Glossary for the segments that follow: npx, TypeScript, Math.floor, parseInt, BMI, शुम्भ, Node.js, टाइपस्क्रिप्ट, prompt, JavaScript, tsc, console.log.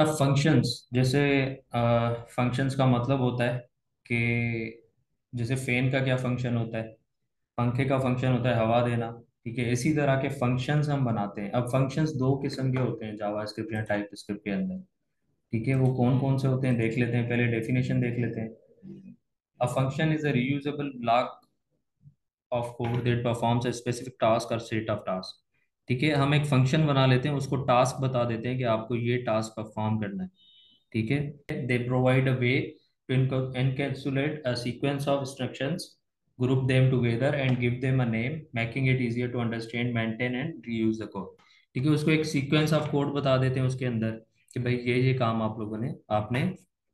अब फंक्शंस, जैसे फंक्शंस का मतलब होता है कि जैसे फैन का क्या फंक्शन होता है, पंखे का फंक्शन होता है हवा देना, ठीक है, इसी तरह के फंक्शंस हम बनाते हैं। अब फंक्शंस दो किस्म के होते हैं जावास्क्रिप्ट या टाइपस्क्रिप्ट के अंदर, ठीक है, वो कौन कौन से होते हैं देख लेते हैं, पहले डेफिनेशन देख लेते हैं। A function is a reusable block of code that performs a specific task और सेट ऑफ टास्क, ठीक है, हम एक फंक्शन बना लेते हैं, उसको टास्क बता देते हैं कि आपको ये टास्क परफॉर्म करना है, ठीक है। They provide a way to encapsulate a sequence of instructions, group them together and give them a name, making it easier to understand, maintain and reuse the code, ठीक है, उसको एक सीक्वेंस ऑफ कोड बता देते हैं उसके अंदर कि भाई ये काम आप लोगों ने आपने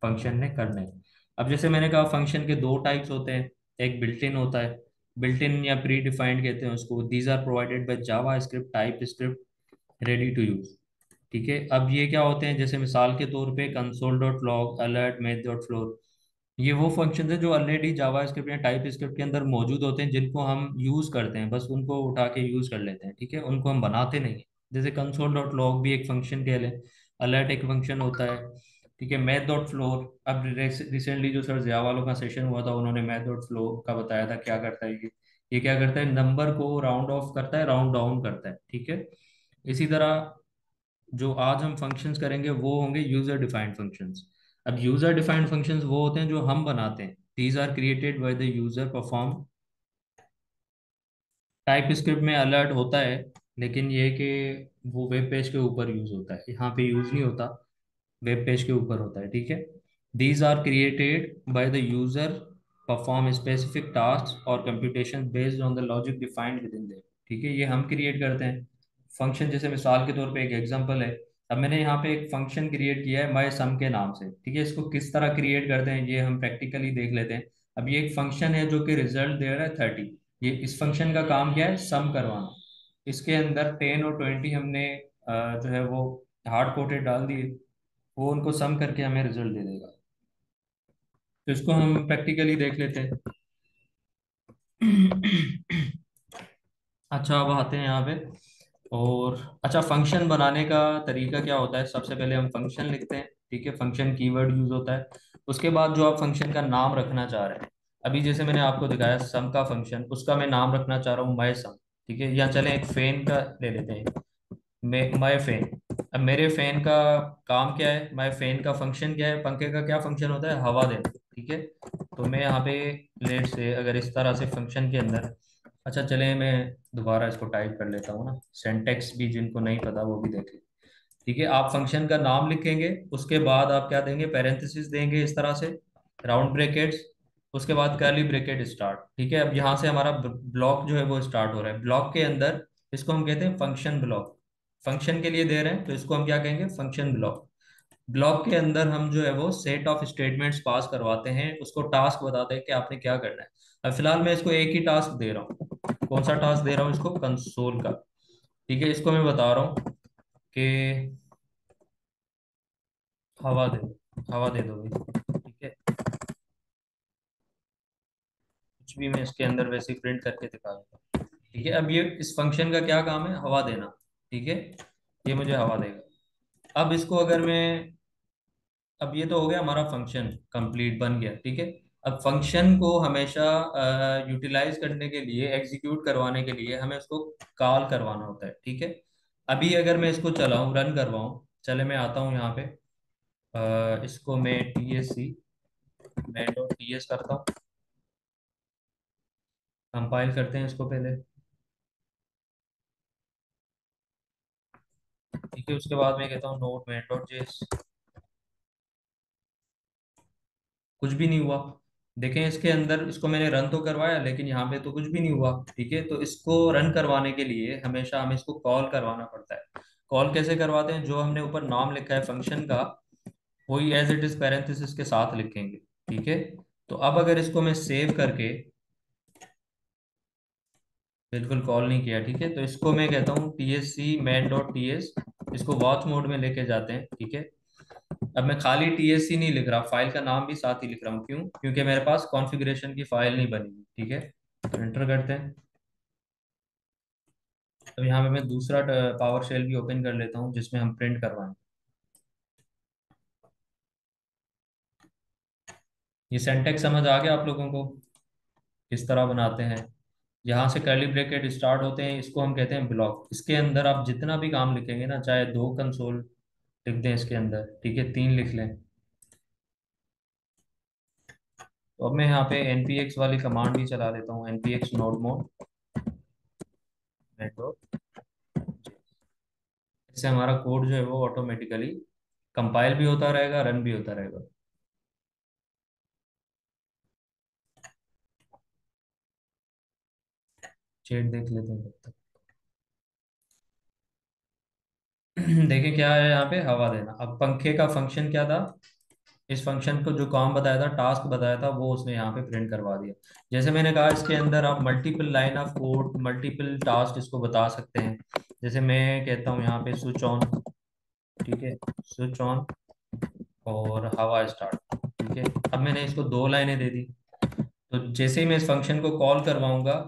फंक्शन ने करना है। अब जैसे मैंने कहा फंक्शन के दो टाइप्स होते हैं, एक बिल्ट इन होता है, बिल्ट इन या प्री डिफाइंड कहते हैं उसको, these are provided by JavaScript टाइपस्क्रिप्ट ready to use, ठीक है। अब ये क्या होते हैं, जैसे मिसाल के तौर पे console.log, alert, Math.floor, ये वो फंक्शन है जो ऑलरेडी जावास्क्रिप्ट या टाइपस्क्रिप्ट के अंदर मौजूद होते हैं, जिनको हम यूज करते हैं, बस उनको उठा के यूज कर लेते हैं, ठीक है, उनको हम बनाते नहीं है। जैसे console.log भी एक फंक्शन कह लें, अलर्ट एक फंक्शन होता है, ठीक है, Math.floor, अब रिसेंटली जो सर ज़िया वालों का सेशन हुआ था उन्होंने Math.floor का बताया था क्या करता है, ये क्या करता है, नंबर को राउंड ऑफ करता है, राउंड डाउन करता है, ठीक है। इसी तरह जो आज हम फंक्शंस करेंगे वो होंगे यूजर डिफाइंड फंक्शंस। अब यूजर डिफाइंड फंक्शंस वो होते हैं जो हम बनाते हैं, these are created by the user, perform टाइपस्क्रिप्ट में अलर्ट होता है लेकिन ये कि वो वेब पेज के ऊपर यूज होता है, यहाँ पे यूज नहीं होता, वेब पेज के ऊपर होता है, ठीक है। These are created by the user, perform specific task और computation based on the logic defined within them, ठीक है, ये हम क्रिएट करते हैं फंक्शन। जैसे मिसाल के तौर पे एक एग्जांपल है, अब मैंने यहाँ पे एक फंक्शन क्रिएट किया है माय सम के नाम से, ठीक है, इसको किस तरह क्रिएट करते हैं ये हम प्रैक्टिकली देख लेते हैं। अब ये एक फंक्शन है जो कि रिजल्ट दे रहा है 30, ये इस फंक्शन का काम क्या है, सम करवाना, इसके अंदर 10 और 20 हमने जो है वो हार्ड कोटेड डाल दिए, वो उनको सम करके हमें रिजल्ट दे देगा, तो इसको हम प्रैक्टिकली देख लेते हैं। अच्छा, अब आते हैं यहाँ पे, और अच्छा फंक्शन बनाने का तरीका क्या होता है, सबसे पहले हम फंक्शन लिखते हैं, ठीक है, फंक्शन कीवर्ड यूज होता है, उसके बाद जो आप फंक्शन का नाम रखना चाह रहे हैं, अभी जैसे मैंने आपको दिखाया सम का फंक्शन, उसका मैं नाम रखना चाह रहा हूँ माय सम, ठीक है, या चले एक फैन का ले लेते हैं, माय फैन। अब मेरे फैन का काम क्या है, माय फैन का फंक्शन क्या है, पंखे का क्या फंक्शन होता है, हवा देना, ठीक है, तो मैं यहाँ पे लेट से अगर इस तरह से फंक्शन के अंदर, अच्छा चले मैं दोबारा इसको टाइप कर लेता हूँ ना, सिंटैक्स भी जिनको नहीं पता वो भी देखें, ठीक है। आप फंक्शन का नाम लिखेंगे, उसके बाद आप क्या देंगे, पैरेंथेसिस देंगे इस तरह से, राउंड ब्रेकेट्स, उसके बाद कर्ली ब्रेकेट स्टार्ट, ठीक है। अब यहाँ से हमारा ब्लॉक जो है वो स्टार्ट हो रहा है, ब्लॉक के अंदर इसको हम कहते हैं फंक्शन ब्लॉक, फंक्शन के लिए दे रहे हैं तो इसको हम क्या कहेंगे, फंक्शन ब्लॉक। ब्लॉक के अंदर हम जो है वो सेट ऑफ स्टेटमेंट्स पास करवाते हैं, उसको टास्क बताते हैं कि आपने क्या करना है। अब फिलहाल मैं इसको एक ही टास्क दे रहा हूँ, कौन सा टास्क दे रहा हूँ इसको, कंसोल का, ठीक है, इसको मैं बता रहा हूँ कि हवा दे दो भाई, ठीक है, कुछ भी मैं इसके अंदर वैसे ही प्रिंट करके दिखा दूंगा, ठीक है। अब ये इस फंक्शन का क्या काम है, हवा देना, ठीक है, ये मुझे हवा देगा। अब इसको अगर मैं, अब ये तो हो गया हमारा फंक्शन कंप्लीट बन गया, ठीक है। अब फंक्शन को हमेशा यूटिलाइज करने के लिए, एग्जीक्यूट करवाने के लिए हमें उसको कॉल करवाना होता है, ठीक है। अभी अगर मैं इसको चलाऊं, रन करवाऊं, चले मैं आता हूं यहाँ पे, इसको मैं TS करता हूँ, कंपाइल करते हैं इसको पहले, ठीक है, उसके बाद मैं कहता हूँ नोड Math.js, कुछ भी नहीं हुआ, देखें इसके अंदर इसको मैंने रन तो करवाया लेकिन यहाँ पे तो कुछ भी नहीं हुआ, ठीक है। तो इसको रन करवाने के लिए हमेशा हमें इसको कॉल करवाना पड़ता है। कॉल कैसे करवाते हैं, जो हमने ऊपर नाम लिखा है फंक्शन का वही एज इट इज पैरेंथेसिस के साथ लिखेंगे, ठीक है। तो अब अगर इसको मैं सेव करके, बिल्कुल कॉल नहीं किया, ठीक है, तो इसको मैं कहता हूँ tsc main.ts, इसको वॉच मोड में लेके जाते हैं, ठीक है। अब मैं खाली tsc नहीं लिख रहा, फाइल का नाम भी साथ ही लिख रहा हूँ, क्यों, क्योंकि मेरे पास कॉन्फ़िगरेशन की फाइल नहीं बनी, ठीक है। तो एंटर करते हैं, अब यहाँ पे मैं दूसरा पावर शेल भी ओपन कर लेता हूँ जिसमें हम प्रिंट करवाएं, ये सिंटैक्स समझ आ गया आप लोगों को किस तरह बनाते हैं। यहाँ से कर्ली ब्रैकेट स्टार्ट होते हैं, इसको हम कहते हैं ब्लॉक। इसके अंदर आप जितना भी काम लिखेंगे ना, चाहे 2 कंसोल लिख दें इसके अंदर, ठीक है 3 लिख लें। तो अब मैं यहाँ पे npx वाली कमांड भी चला देता हूँ, npx node mode, इससे हमारा कोड जो है वो ऑटोमेटिकली कंपाइल भी होता रहेगा, रन भी होता रहेगा। चेट देख लेते हैं तब तक। देखिए क्या है यहाँ पे, हवा देना। अब पंखे का फंक्शन क्या था, इस फंक्शन को जो काम बताया था, टास्क बताया था, वो उसने यहाँ पे प्रिंट करवा दिया। जैसे मैंने कहा इसके अंदर आप multiple line of code, multiple task इसको बता सकते हैं। जैसे मैं कहता हूँ यहाँ पे स्विच ऑन, ठीक है स्विच ऑन और हवा स्टार्ट, ठीक है। अब मैंने इसको 2 लाइनें दे दी, तो जैसे ही मैं इस फंक्शन को कॉल करवाऊंगा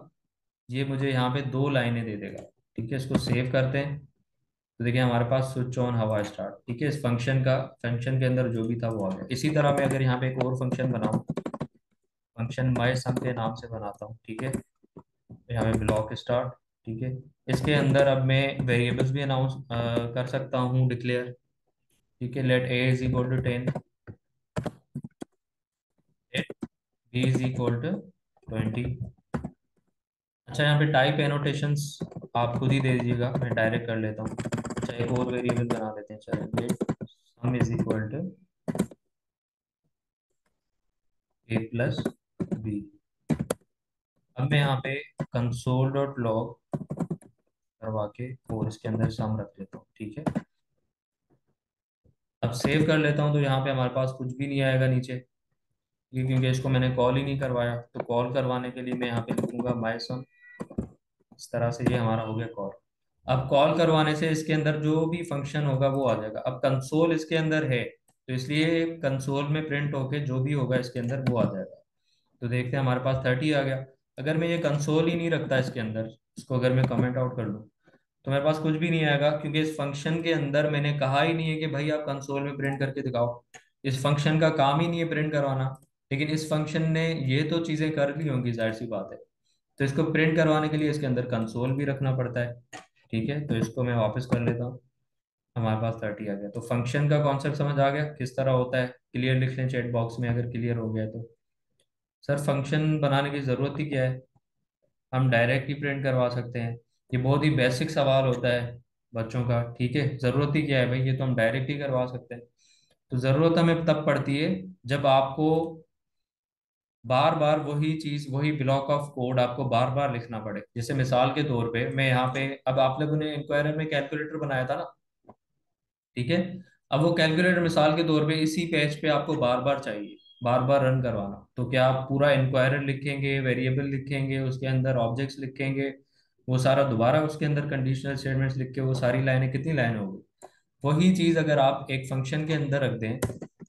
ये मुझे यहाँ पे 2 लाइनें दे देगा, ठीक है। इसको सेव करते हैं तो देखिए हमारे पास स्विच ऑन हवा स्टार्ट, ठीक है। इस फंक्शन के अंदर जो भी था वो आ गया। इसी तरह मैं अगर यहाँ पे एक और फंक्शन बनाऊँ, फंक्शन माय सम के नाम से बनाता हूँ, ठीक है। यहाँ पे ब्लॉक स्टार्ट, ठीक है। इसके अंदर अब मैं वेरिएबल्स भी अनाउंस कर सकता हूँ, डिक्लेयर, ठीक है। Let a is equal to 10, let b is equal to 20। अच्छा यहाँ पे टाइप एनोटेशंस आप खुद ही दे दीजिएगा, मैं डायरेक्ट कर लेता हूँ। अच्छा एक और वेरिएबल बना देते हैं, चलिए sum is equal to a plus b। अब मैं यहाँ पे console.log करवा के और इसके अंदर सम रख लेता हूँ, ठीक है। अब सेव कर लेता हूँ तो यहाँ पे हमारे पास कुछ भी नहीं आएगा नीचे, क्योंकि इसको मैंने कॉल ही नहीं करवाया। तो कॉल करवाने के लिए मैं यहाँ पे लिखूंगा माय सम, इस तरह से ये हमारा हो गया कॉल। अब कॉल करवाने से इसके अंदर जो भी फंक्शन होगा वो आ जाएगा। अब कंसोल इसके अंदर है तो इसलिए कंसोल में प्रिंट होके जो भी होगा इसके अंदर वो आ जाएगा। तो देखते हैं हमारे पास 30 आ गया। अगर मैं ये कंसोल ही नहीं रखता इसके अंदर, इसको अगर मैं कमेंट आउट कर लूँ तो मेरे पास कुछ भी नहीं आएगा, क्योंकि इस फंक्शन के अंदर मैंने कहा ही नहीं है कि भाई आप कंसोल में प्रिंट करके दिखाओ। इस फंक्शन का काम ही नहीं है प्रिंट करवाना, लेकिन इस फंक्शन ने ये तो चीज़ें कर ली होंगी, जाहिर सी बात है। तो इसको प्रिंट करवाने के लिए इसके अंदर कंसोल भी रखना पड़ता है, ठीक है। तो इसको मैं वापस कर लेता हूँ, हमारे पास 30 आ गया। तो फंक्शन का कॉन्सेप्ट समझ आ गया किस तरह होता है। क्लियर लिख लें चैट बॉक्स में अगर क्लियर हो गया तो। सर फंक्शन बनाने की ज़रूरत ही क्या है, हम डायरेक्ट ही प्रिंट करवा सकते हैं। ये बहुत ही बेसिक सवाल होता है बच्चों का, ठीक है। ज़रूरत ही क्या है भाई, ये तो हम डायरेक्ट ही करवा सकते हैं। तो ज़रूरत हमें तब पड़ती है जब आपको बार बार वही चीज़, वही ब्लॉक ऑफ कोड आपको बार बार लिखना पड़े। जैसे मिसाल के तौर पे मैं यहाँ पे, अब आप लोगों ने इंक्वायरी में कैलकुलेटर बनाया था ना, ठीक है। अब वो कैलकुलेटर मिसाल के तौर पे इसी पेज पे आपको बार बार चाहिए, बार बार रन करवाना। तो क्या आप पूरा इंक्वायरर लिखेंगे, वेरिएबल लिखेंगे, उसके अंदर ऑब्जेक्ट्स लिखेंगे, वो सारा दोबारा उसके अंदर कंडीशनल स्टेटमेंट्स लिख के वो सारी लाइनें, कितनी लाइनें होगी। वही चीज़ अगर आप एक फंक्शन के अंदर रख दें,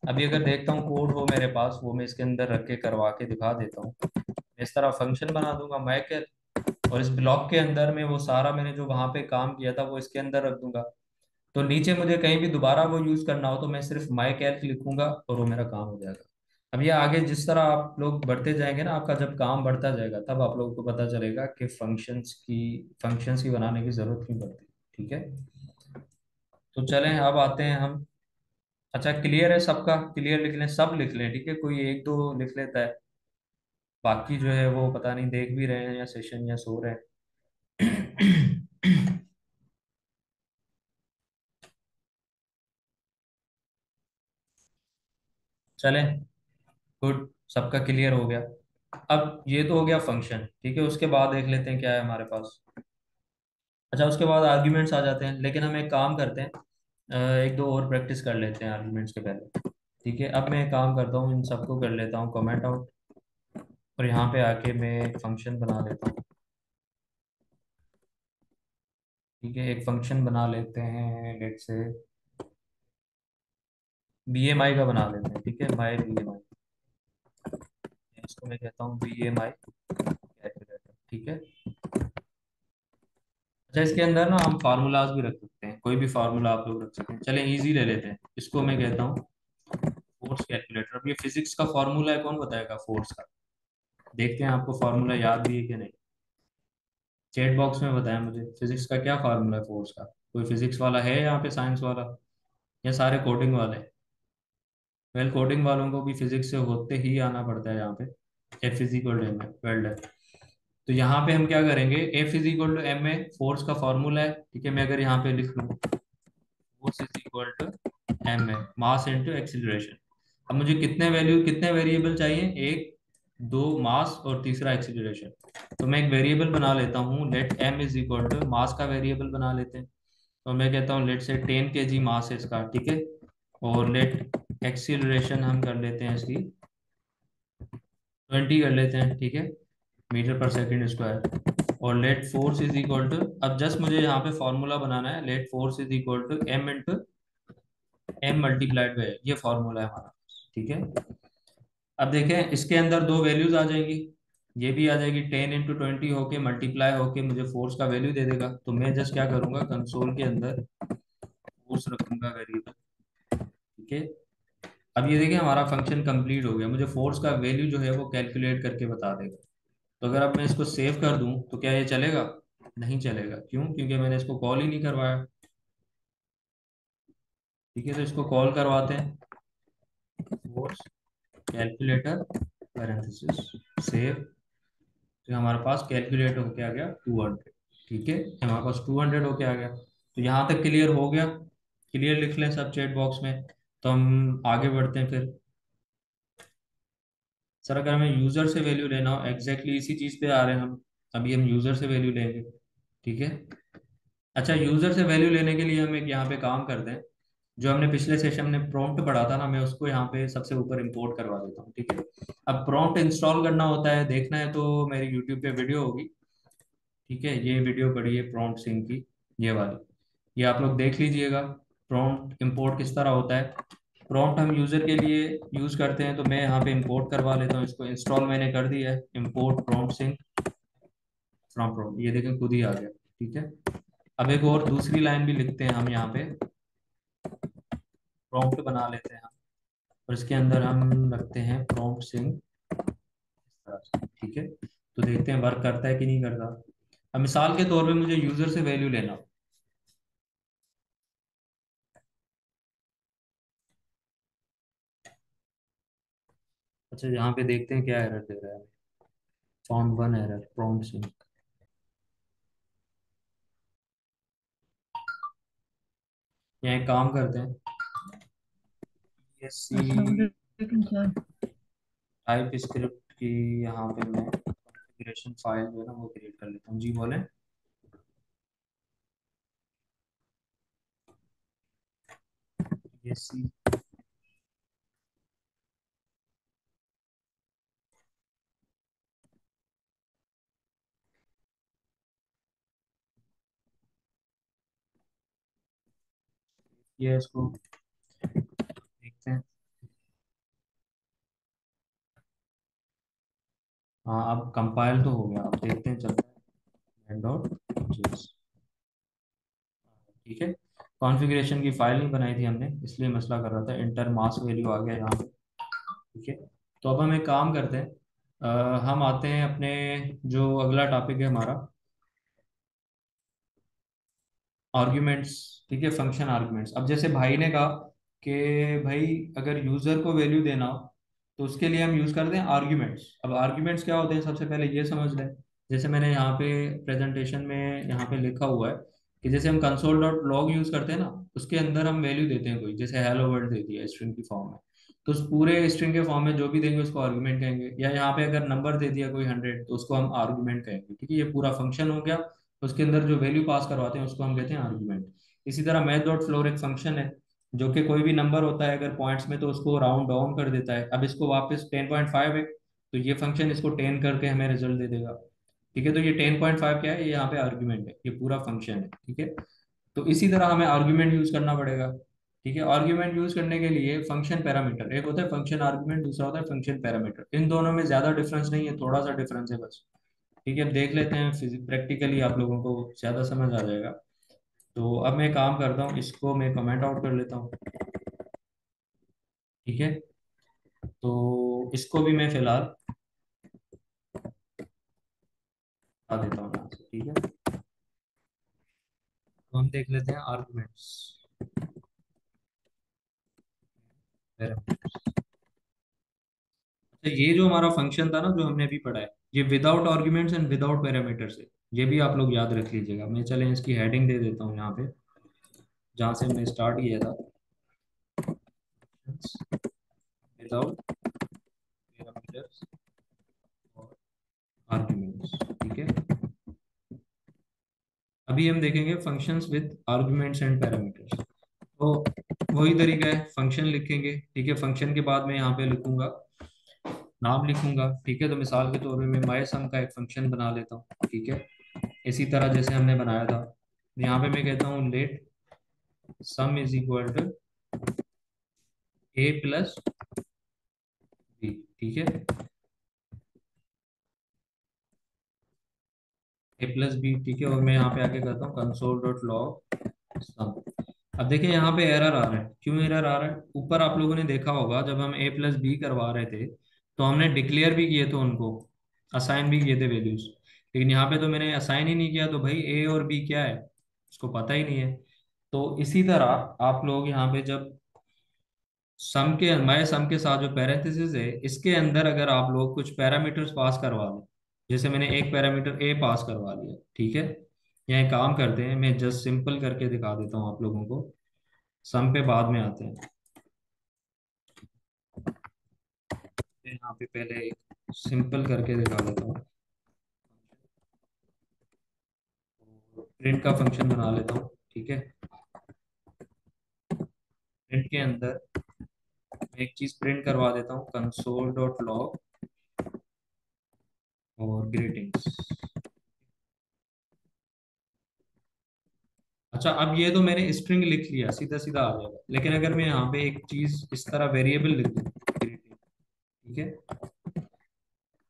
अभी अगर देखता हूँ कोड हो मेरे पास, वो मैं इसके अंदर रख के करवा के दिखा देता हूँ। मैं इस तरह फंक्शन बना दूंगा मैकेल, और इस ब्लॉक के अंदर में वो सारा मैंने जो वहाँ पे काम किया था वो इसके अंदर रख दूंगा। तो नीचे मुझे कहीं भी दोबारा वो यूज़ करना हो तो मैं सिर्फ मैकेल लिखूंगा और वो मेरा काम हो जाएगा। अब ये आगे जिस तरह आप लोग बढ़ते जाएंगे ना, आपका जब काम बढ़ता जाएगा तब आप लोगों को पता चलेगा कि फंक्शंस की बनाने की ज़रूरत नहीं पड़ती, ठीक है। तो चलें अब आते हैं हम। अच्छा क्लियर है सबका, क्लियर लिख लें, सब लिख लें, ठीक है। कोई 1-2 लिख लेता है, बाकी जो है वो पता नहीं देख भी रहे हैं या सेशन या सो रहे हैं। चलें गुड, सबका क्लियर हो गया। अब ये तो हो गया फंक्शन, ठीक है। उसके बाद देख लेते हैं क्या है हमारे पास। अच्छा उसके बाद आर्ग्यूमेंट्स आ जाते हैं, लेकिन हम एक काम करते हैं, 1-2 और प्रैक्टिस कर लेते हैं आर्गुमेंट्स के पहले, ठीक है। अब मैं काम करता हूँ, इन सबको कर लेता हूँ कमेंट आउट, और यहाँ पे आके मैं फंक्शन बना लेता हूँ, ठीक है। एक फंक्शन बना लेते हैं, लेट से BMI का बना लेते हैं, ठीक है। माई BMI, इसको मैं कहता हूँ BMI कैलकुलेटर, ठीक है। अच्छा इसके अंदर ना हम फार्मूलाज भी रख सकते हैं, कोई भी फार्मूला आप लोग रख सकते हैं। चलें इजी ले लेते हैं, इसको मैं कहता हूँ फोर्स कैलकुलेटर। अब ये फिजिक्स का फॉर्मूला है, कौन बताएगा फोर्स का? देखते हैं आपको फॉर्मूला याद भी है कि नहीं। चैट बॉक्स में बताएं मुझे फिजिक्स का क्या फॉर्मूला है फोर्स का। कोई फिजिक्स वाला है यहाँ पे, साइंस वाला, या सारे कोडिंग वाले? वेल कोडिंग वालों को भी फिजिक्स से होते ही आना पड़ता है यहाँ पे। F is equal to m a, well done. तो यहाँ पे हम क्या करेंगे, f is equal to m a force का फॉर्मूला है, ठीक है। मैं अगर यहाँ पे लिख लूँ force is equal to m a mass into acceleration. अब मुझे कितने वैल्यू, कितने वेरिएबल चाहिए? एक, दो मास और तीसरा एक्सीलरेशन। तो मैं एक वेरिएबल बना लेता हूँ, let m is equal to mass का वेरिएबल बना लेते हैं। तो मैं कहता हूँ लेट से 10 kg मास है इसका, ठीक है। और लेट एक्सीलरेशन हम कर लेते हैं इसकी 20 कर लेते हैं, ठीक है, मीटर पर सेकंड स्क्वायर। और let force is equal to, अब जस्ट मुझे यहाँ पे फॉर्मूला बनाना है, let force is equal to m into m multiplied by, ये फॉर्मूला है हमारा, ठीक है। अब देखें इसके अंदर दो वैल्यूज आ जाएंगी, ये भी आ जाएगी, 10 into 20 होके मल्टीप्लाई होके मुझे फोर्स का वैल्यू दे देगा। तो मैं जस्ट क्या करूंगा, कंसोल के अंदर फोर्स रखूंगा वेरिएबल, ठीक है। अब ये देखिए हमारा फंक्शन कंप्लीट हो गया, मुझे फोर्स का वैल्यू जो है वो कैलकुलेट करके बता देगा। तो अगर अब मैं इसको सेव कर दूं तो क्या ये चलेगा? नहीं चलेगा। क्यों? क्योंकि मैंने इसको कॉल ही नहीं करवाया, ठीक है। तो इसको कॉल करवाते हैं, फोर्स कैलकुलेटर पैरेंथेसिस सेव। तो हमारे पास कैलकुलेट होके आ गया 200, ठीक है, हमारे पास 200 होके आ गया। तो यहाँ तक क्लियर हो गया, क्लियर लिख लें सब चैट बॉक्स में। तो हम आगे बढ़ते हैं फिर। सर अगर हमें यूजर से वैल्यू लेना हो, एग्जैक्टली इसी चीज पे आ रहे हैं हम, अभी हम यूजर से वैल्यू लेंगे, ठीक है। अच्छा, यूजर से वैल्यू लेने के लिए हम एक यहाँ पे काम करते हैं, जो हमने पिछले सेशन में प्रॉम्प्ट पढ़ा था ना, मैं उसको यहाँ पे सबसे ऊपर इंपोर्ट करवा देता हूँ, ठीक है। अब प्रॉम्प्ट इंस्टॉल करना होता है, देखना है तो मेरी यूट्यूब पे वीडियो होगी, ठीक है। ये वीडियो पढ़िए प्रॉम्प्ट सिंह की, ये वाली, ये आप लोग देख लीजिएगा। प्रॉम्प्ट इंपोर्ट किस तरह होता है, प्रॉम्प्ट हम यूजर के लिए यूज करते हैं। तो मैं यहाँ पे इंपोर्ट करवा लेता हूँ इसको, इंस्टॉल मैंने कर दिया है, import prompt sync from prompt, ये देखें खुद ही आ गया, ठीक है। अब एक और दूसरी लाइन भी लिखते हैं हम, यहाँ पे प्रॉम्प्ट बना लेते हैं और इसके अंदर हम रखते हैं प्रॉम्प्ट सिंक, ठीक है। तो देखते हैं वर्क करता है कि नहीं करता। अब मिसाल के तौर पर मुझे यूजर से वैल्यू लेना, अच्छा यहाँ पे देखते हैं क्या एरर दे रहा है, found one error prompt sync. यहाँ एक काम करते हैं, टाइप स्क्रिप्ट की यहाँ पे मैं कॉन्फ़िगरेशन फाइल जो है ना वो क्रिएट कर लेता हूँ। जी बोले, ये सी ये इसको देखते हैं। हाँ अब कंपाइल तो हो गया, अब देखते हैं चलता है, ठीक है। कॉन्फ़िगरेशन की फाइल नहीं बनाई थी हमने, इसलिए मसला कर रहा था। इंटर मास वैल्यू आ गया यहाँ पे, ठीक है। तो अब हम एक काम करते हैं, हम आते हैं अपने जो अगला टॉपिक है हमारा, आर्ग्यूमेंट्स, ठीक है, फंक्शन आर्ग्यूमेंट्स। अब जैसे भाई ने कहा कि भाई अगर यूजर को वैल्यू देना हो तो उसके लिए हम यूज करते हैं आर्ग्यूमेंट्स। अब आर्ग्यूमेंट्स क्या होते हैं सबसे पहले ये समझ लें। जैसे मैंने यहाँ पे प्रेजेंटेशन में यहाँ पे लिखा हुआ है कि जैसे हम console.log यूज करते हैं ना, उसके अंदर हम वैल्यू देते हैं कोई, जैसे हेलो वर्ल्ड दे दिया स्ट्रिंग की फॉर्म में, तो उस पूरे स्ट्रिंग के फॉर्म में जो भी देंगे उसको आर्ग्यूमेंट कहेंगे। या यहाँ पे अगर नंबर दे दिया कोई 100 तो उसको हम आर्ग्यूमेंट कहेंगे, ठीक है। ये पूरा फंक्शन हो गया, उसके अंदर जो वैल्यू पास करवाते हैं उसको हम कहते हैं आर्ग्यूमेंट। इसी तरह Math.floor एक फंक्शन है जो कि कोई भी नंबर होता है अगर पॉइंट्स में तो उसको राउंड डाउन कर देता है। अब इसको वापस 10.5 है तो ये फंक्शन इसको 10 करके हमें रिजल्ट दे देगा, ठीक है। तो ये 10.5 क्या है, ये यहाँ पे आर्ग्यूमेंट है, ये पूरा फंक्शन है, ठीक है। तो इसी तरह हमें आर्ग्यूमेंट यूज करना पड़ेगा, ठीक है। आर्ग्यूमेंट यूज करने के लिए फंक्शन पैरामीटर, एक होता है फंक्शन आर्ग्यूमेंट, दूसरा होता है फंक्शन पैरामीटर। इन दोनों में ज्यादा डिफरेंस नहीं है, थोड़ा सा डिफरेंस है बस, ठीक है। देख लेते हैं प्रैक्टिकली, आप लोगों को ज्यादा समझ आ जाएगा। तो अब मैं काम करता हूँ, इसको मैं कमेंट आउट कर लेता हूँ, ठीक है। तो इसको भी मैं फिलहाल आ देता हूँ, ठीक है। तो हम देख लेते हैं आर्गुमेंट्स। तो ये जो हमारा फंक्शन था ना जो हमने अभी पढ़ा है, ये without arguments and without parameters है, ये भी आप लोग याद रख लीजिएगा। मैं चले इसकी हेडिंग दे देता हूँ यहाँ पे, जहाँ से हमने स्टार्ट किया था, विदाउट पैरामीटर्स और आर्गुमेंट्स, ठीक है। अभी हम देखेंगे functions with arguments and parameters. तो वही तरीका है, फंक्शन लिखेंगे, ठीक है। फंक्शन के बाद मैं यहाँ पे लिखूंगा, नाम लिखूंगा, ठीक है। तो मिसाल के तौर पे मैं mysum का एक फंक्शन बना लेता हूँ, ठीक है, इसी तरह जैसे हमने बनाया था। यहाँ पे मैं कहता हूँ let sum is equal to a plus b, ठीक है, a प्लस b, ठीक है। और मैं यहाँ पे आके कहता हूँ console.log sum। अब देखिए यहाँ पे एरर आ रहा है, क्यों एरर आ रहा है? ऊपर आप लोगों ने देखा होगा जब हम a प्लस बी करवा रहे थे तो हमने डिक्लेयर भी किए थे, उनको असाइन भी किए थे वैल्यूज, लेकिन यहाँ पे तो मैंने असाइन ही नहीं किया। तो भाई a और b क्या है उसको पता ही नहीं है। तो इसी तरह आप लोग यहाँ पे जब सम के, हमारे सम के साथ जो पैरेंथेसिस है इसके अंदर अगर आप लोग कुछ पैरामीटर्स पास करवा लें, जैसे मैंने एक पैरामीटर a पास करवा लिया, ठीक है। यहाँ काम करते हैं, मैं जस्ट सिंपल करके दिखा देता हूँ आप लोगों को, सम पे बाद में आते हैं। यहाँ पे पहले एक सिंपल करके दिखा देता हूँ, प्रिंट का फंक्शन बना लेता हूँ, ठीक है। प्रिंट के अंदर मैं एक चीज प्रिंट करवा देता हूँ, console.log और ग्रीटिंग्स। अच्छा, अब ये तो मैंने स्ट्रिंग लिख लिया, सीधा सीधा आ जाएगा, लेकिन अगर मैं यहाँ पे एक चीज इस तरह वेरिएबल लिख दूँ, ठीक है।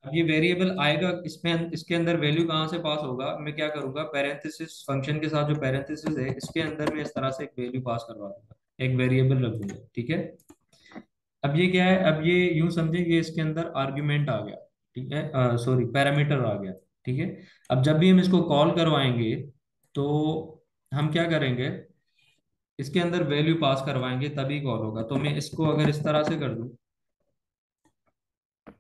अब ये वेरिएबल आएगा, इसमें इसके अंदर वैल्यू कहाँ से पास होगा? मैं क्या करूंगा, पैरेंथेसिस फंक्शन के साथ जो पैरेंथेसिस है इसके अंदर मैं इस तरह से एक वैल्यू पास करवा दूंगा, एक वेरिएबल रख दूंगा, ठीक है। अब ये क्या है, अब ये यूं समझे ये इसके अंदर आर्ग्यूमेंट आ गया, ठीक है, सॉरी पैरामीटर आ गया, ठीक है। अब जब भी हम इसको कॉल करवाएंगे तो हम क्या करेंगे, इसके अंदर वैल्यू पास करवाएंगे तभी कॉल होगा। तो मैं इसको अगर इस तरह से कर दूं,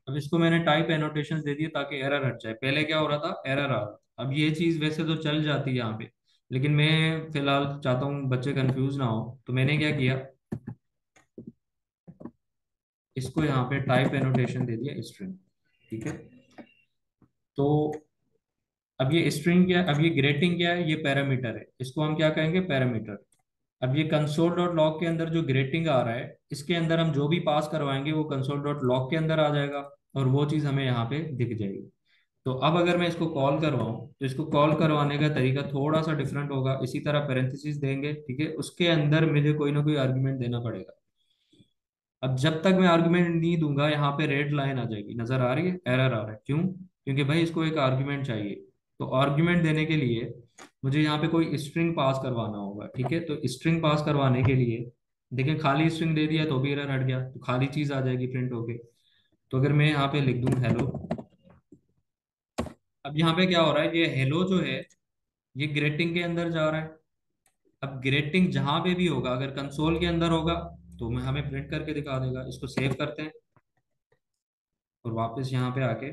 अब इसको मैंने टाइप एनोटेशन दे दिए ताकि एरर हट जाए। पहले क्या हो रहा था, एरर आ रहा था। अब ये चीज वैसे तो चल जाती है यहाँ पे, लेकिन मैं फिलहाल चाहता हूँ बच्चे कंफ्यूज ना हो, तो मैंने क्या किया, इसको यहाँ पे टाइप एनोटेशन दे दिया स्ट्रिंग, ठीक है। तो अब ये स्ट्रिंग क्या है, अब ये ग्रेटिंग क्या है, ये पैरामीटर है, इसको हम क्या कहेंगे, पैरामीटर। अब ये console.log के अंदर जो ग्रेटिंग आ रहा है इसके अंदर हम जो भी पास करवाएंगे वो console.log के अंदर आ जाएगा और वो चीज हमें यहाँ पे दिख जाएगी। तो अब अगर मैं इसको कॉल करवाऊं तो इसको कॉल करवाने का तरीका थोड़ा सा डिफरेंट होगा। इसी तरह पैरेंथेसिस देंगे, ठीक है, उसके अंदर मुझे कोई ना कोई आर्ग्यूमेंट देना पड़ेगा। अब जब तक मैं आर्ग्यूमेंट नहीं दूंगा यहाँ पे रेड लाइन आ जाएगी, नजर आ रही है, एरर आ रहा है, क्यों? क्योंकि भाई इसको एक आर्ग्यूमेंट चाहिए। तो आर्ग्यूमेंट देने के लिए मुझे यहाँ पे कोई स्ट्रिंग पास करवाना होगा, ठीक है। तो स्ट्रिंग पास करवाने के लिए देखिए, खाली स्ट्रिंग दे दिया तो भी एरर हट गया, तो खाली चीज आ जाएगी प्रिंट होके। तो अगर मैं यहाँ पे लिख दूं हेलो, अब यहाँ पे क्या हो रहा है, ये हेलो जो है ये ग्रेटिंग के अंदर जा रहा है। अब ग्रेटिंग जहां पे भी होगा, अगर कंसोल के अंदर होगा तो मैं हमें प्रिंट करके दिखा देगा। इसको सेव करते हैं और वापस यहाँ पे आके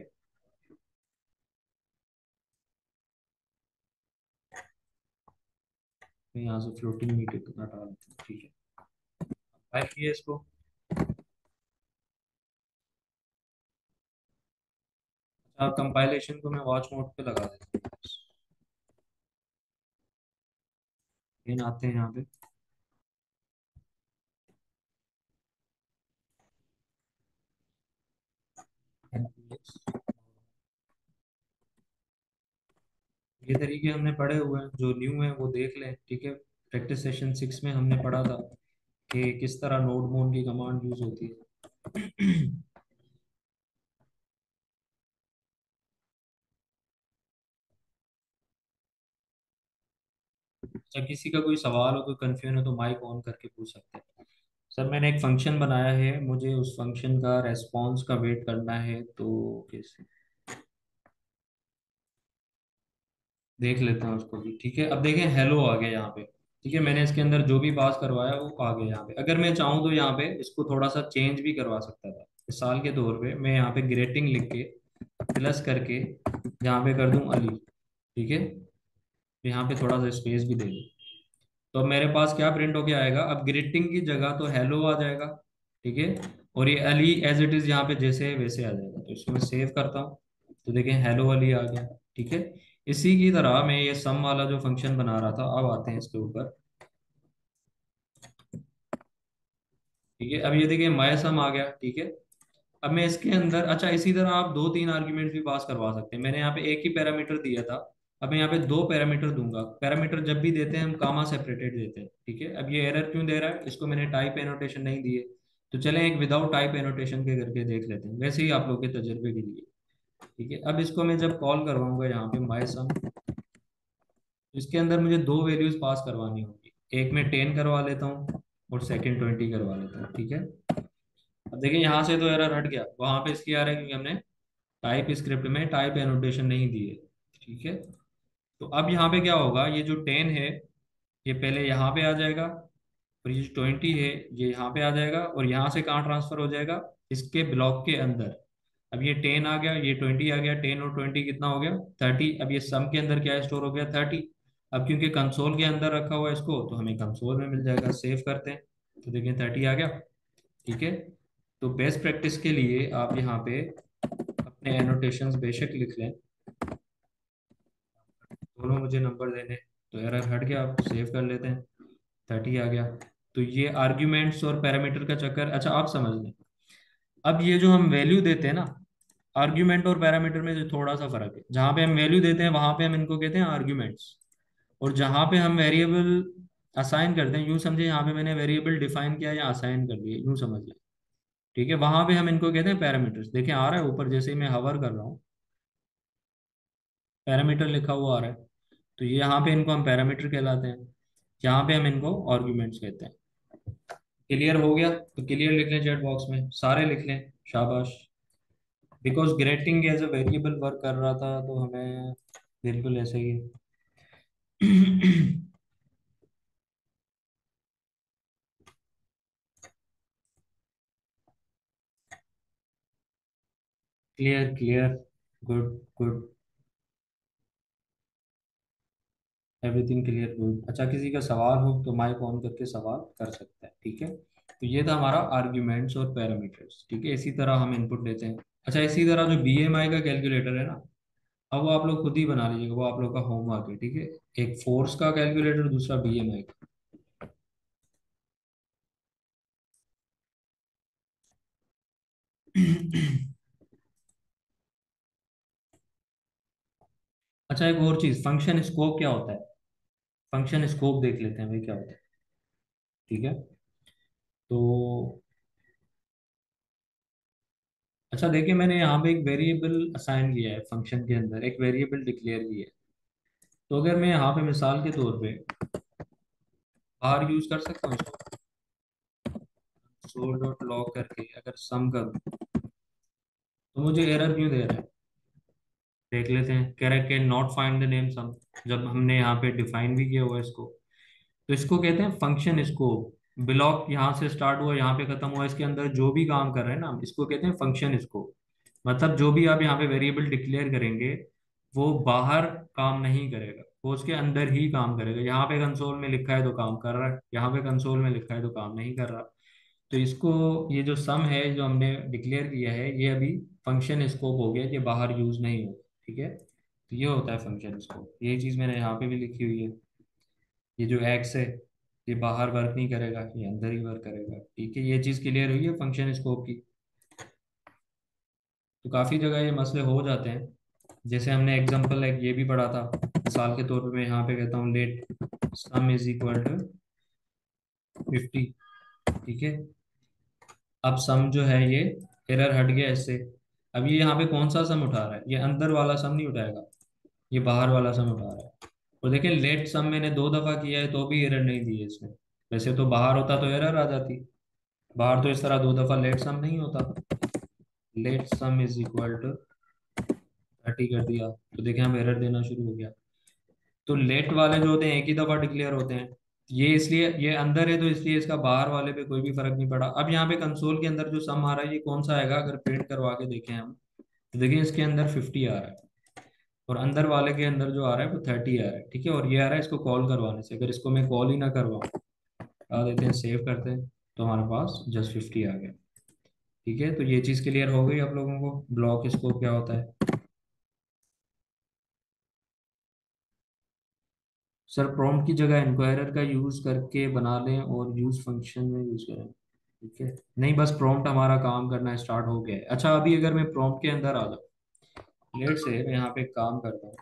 यहाँ से फ्लोटिंग मीटर कितना डाल देते हैं, ठीक है। टाइप किया इसको, कंपाइलेशन को मैं वॉच मोड पे लगा देता हूँ। आते हैं यहाँ पे, ये तरीके हमने पढ़े हुए हैं, जो न्यू है वो देख लें, ठीक है। प्रैक्टिस सेशन 6 में हमने पढ़ा था कि किस तरह नोड मोड की कमांड यूज होती है। अच्छा, किसी का कोई सवाल हो, कोई कंफ्यूजन हो तो माइक ऑन करके पूछ सकते हैं। सर मैंने एक फंक्शन बनाया है, मुझे उस फंक्शन का रेस्पॉन्स का वेट करना है, तो कैसे देख लेते हैं उसको भी। ठीक है, अब देखें हेलो आ गया यहाँ पे। ठीक है, मैंने इसके अंदर जो भी पास करवाया वो आ गया यहाँ पे। अगर मैं चाहूँ तो यहाँ पे इसको थोड़ा सा चेंज भी करवा सकता था। मिसाल के तौर पे मैं यहाँ पे ग्रेटिंग लिख के प्लस करके यहाँ पे कर दूं अली। ठीक है, यहाँ पे थोड़ा सा स्पेस भी दे दूं, तो अब मेरे पास क्या प्रिंट होके आएगा। अब ग्रेटिंग की जगह तो हेलो आ जाएगा। ठीक है, और ये अली एज इट इज यहाँ पे जैसे है वैसे आ जाएगा। तो इसको मैं सेव करता हूँ तो देखें हेलो अली आ गया। ठीक है, इसी की तरह मैं ये सम वाला जो फंक्शन बना रहा था, अब आते हैं इसके ऊपर। ठीक है, अब ये देखिए माय सम आ गया। ठीक है, अब मैं इसके अंदर, अच्छा इसी तरह आप 2-3 आर्ग्यूमेंट्स भी पास करवा सकते हैं। मैंने यहाँ पे एक ही पैरामीटर दिया था, अब मैं यहाँ पे 2 पैरामीटर दूंगा। पैरामीटर जब भी देते हैं हम कामा सेपरेटेड देते हैं। ठीक है, अब ये एरर क्यों दे रहा है, इसको मैंने टाइप एनोटेशन नहीं दिए। तो चलें एक विदाउट टाइप एनोटेशन के करके देख लेते हैं, वैसे ही आप लोग के तजर्बे के लिए। ठीक है, अब इसको मैं जब कॉल करवाऊंगा यहाँ पे माय सम, इसके अंदर मुझे 2 वैल्यूज पास करवानी होगी। एक में 10 करवा लेता हूँ और सेकंड 20 करवा लेता हूँ। ठीक है, अब देखिए यहाँ से तो एरर हट गया, वहां पे इसकी आ रहा है क्योंकि हमने टाइप स्क्रिप्ट में टाइप एनोटेशन नहीं दिए। ठीक है, तो अब यहाँ पे क्या होगा, ये जो 10 है ये पहले यहाँ पे आ जाएगा, और ये जो 20 है ये यहाँ पे आ जाएगा, और यहाँ से कहाँ ट्रांसफर हो जाएगा, इसके ब्लॉक के अंदर। अब ये 10 आ गया, ये 20 आ गया, 10 और 20 कितना हो गया 30। अब ये सम के अंदर क्या स्टोर हो गया 30। अब क्योंकि कंसोल के अंदर रखा हुआ है इसको, तो हमें कंसोल में मिल जाएगा। सेव करते हैं तो देखिए 30 आ गया। ठीक है, तो बेस्ट प्रैक्टिस के लिए आप यहाँ पे अपने एनोटेशंस बेशक लिख लें, दोनों मुझे नंबर देने। तो एरर हट गया, आप सेव कर लेते हैं, 30 आ गया। तो ये आर्ग्यूमेंट्स और पैरामीटर का चक्कर, अच्छा आप समझ लें। अब ये जो हम वैल्यू देते हैं ना, आर्ग्यूमेंट और पैरामीटर में जो थोड़ा सा फर्क है, जहाँ पे हम वैल्यू देते हैं वहां पे हम इनको कहते हैं आर्ग्यूमेंट्स, और जहाँ पे हम वेरिएबल असाइन करते हैं, यूं समझिए यहाँ पे मैंने वेरिएबल डिफाइन किया या असाइन कर दिया, यूं समझिए। ठीक है, वहां पे हम इनको कहते हैं पैरामीटर्स। देखें आ रहा है ऊपर, जैसे ही मैं हवर कर रहा हूँ पैरामीटर लिखा हुआ आ रहा है, तो ये यहाँ पे इनको हम पैरामीटर कहलाते हैं, यहाँ पे हम इनको आर्ग्यूमेंट्स कहते हैं। क्लियर हो गया, तो क्लियर लिख लें चैट बॉक्स में, सारे लिख लें, शाबाश। Because greeting as a variable work कर रहा था, तो हमें बिल्कुल ऐसे ही clear clear, good good, everything clear good. अच्छा किसी का सवाल हो तो माइक ऑन करके सवाल कर सकता है। ठीक है, तो ये था हमारा आर्ग्यूमेंट्स और पैरामीटर्स। ठीक है, इसी तरह हम इनपुट देते हैं। अच्छा इसी तरह जो बीएमआई का कैलकुलेटर है ना, अब वो आप लोग खुद ही बना लीजिएगा, वो आप लोग का होमवर्क है। ठीक है, एक फोर्स का कैलकुलेटर, दूसरा बीएमआई का। अच्छा एक और चीज, फंक्शन स्कोप क्या होता है, फंक्शन स्कोप देख लेते हैं भाई क्या होता है। ठीक है, तो अच्छा देखिए मैंने यहाँ पे एक वेरिएबल असाइन किया है फंक्शन के अंदर, एक वेरिएबल डिक्लेयर किया है। तो अगर मैं यहाँ पे मिसाल के तौर पे बाहर यूज कर सकता हूँ इसको, console.log करके अगर सम करूँ तो मुझे एरर क्यों दे रहा है, देख लेते हैं। कह रहा है कि not find the name sum, जब हमने यहाँ पे डिफाइन भी किया हुआ है इसको, तो इसको कहते हैं फंक्शन स्कोप। ब्लॉक यहाँ से स्टार्ट हुआ, यहाँ पे खत्म हुआ, इसके अंदर जो भी काम कर रहे हैं ना, इसको कहते हैं फंक्शन स्कोप। मतलब जो भी आप यहाँ पे वेरिएबल डिक्लेयर करेंगे वो बाहर काम नहीं करेगा, वो उसके अंदर ही काम करेगा। यहाँ पे कंसोल में लिखा है तो काम कर रहा है, यहाँ पे कंसोल में लिखा है तो काम नहीं कर रहा। तो इसको, ये जो सम है जो हमने डिक्लेयर किया है, ये अभी फंक्शन स्कोप हो गया, ये बाहर यूज नहीं होगा। ठीक है, तो ये होता है फंक्शन स्कोप। यही चीज मैंने यहाँ पे भी लिखी हुई है, ये जो एक्स है ये बाहर वर्क नहीं करेगा, ये अंदर ही वर्क करेगा। ठीक है, ये चीज क्लियर हुई है फंक्शन स्कोप की। तो काफी जगह ये मसले हो जाते हैं, जैसे हमने एग्जांपल एक ये भी पढ़ा था। मिसाल के तौर पे मैं यहाँ पे कहता हूँ let sum is equal to 50। ठीक है, अब सम जो है ये एरर हट गया इससे। अब ये यहाँ पे कौन सा सम उठा रहा है, ये अंदर वाला सम नहीं उठाएगा, ये बाहर वाला सम उठा रहा है। और देखिए लेट सम मैंने 2 दफा किया है तो भी एरर नहीं दी है इसमें, वैसे तो बाहर होता तो एरर आ जाती। बाहर तो इस तरह दो दफा लेट सम नहीं होता, let sum is equal to 30 कर दिया तो देखें हम एरर देना शुरू हो गया। तो लेट वाले जो होते हैं एक ही दफा डिक्लेयर होते हैं, ये इसलिए ये अंदर है तो इसलिए इसका बाहर वाले पे कोई भी फर्क नहीं पड़ा। अब यहाँ पे कंसोल के अंदर जो सम आ रहा है ये कौन सा आएगा, अगर प्रिंट करवा के देखें हम तो देखें इसके अंदर 50 आ रहा है और अंदर वाले के अंदर जो आ रहा है वो 30 आ रहा है, ठीक है। और ये आ रहा है इसको कॉल करवाने से, अगर इसको मैं कॉल ही ना करवाऊँ, आ देते हैं सेव करते हैं तो हमारे पास जस्ट 50 आ गया, ठीक है। तो ये चीज़ क्लियर हो गई आप लोगों को, ब्लॉक स्कोप क्या होता है। सर प्रॉम्प्ट की जगह इंक्वायरर का यूज करके बना लें और यूज फंक्शन में यूज करें, ठीक है। नहीं बस प्रॉम्प्ट हमारा काम करना स्टार्ट हो गया है। अच्छा अभी अगर मैं प्रॉम्प्ट के अंदर आ जाऊं, लेट से मैं यहाँ पे काम करता हूँ,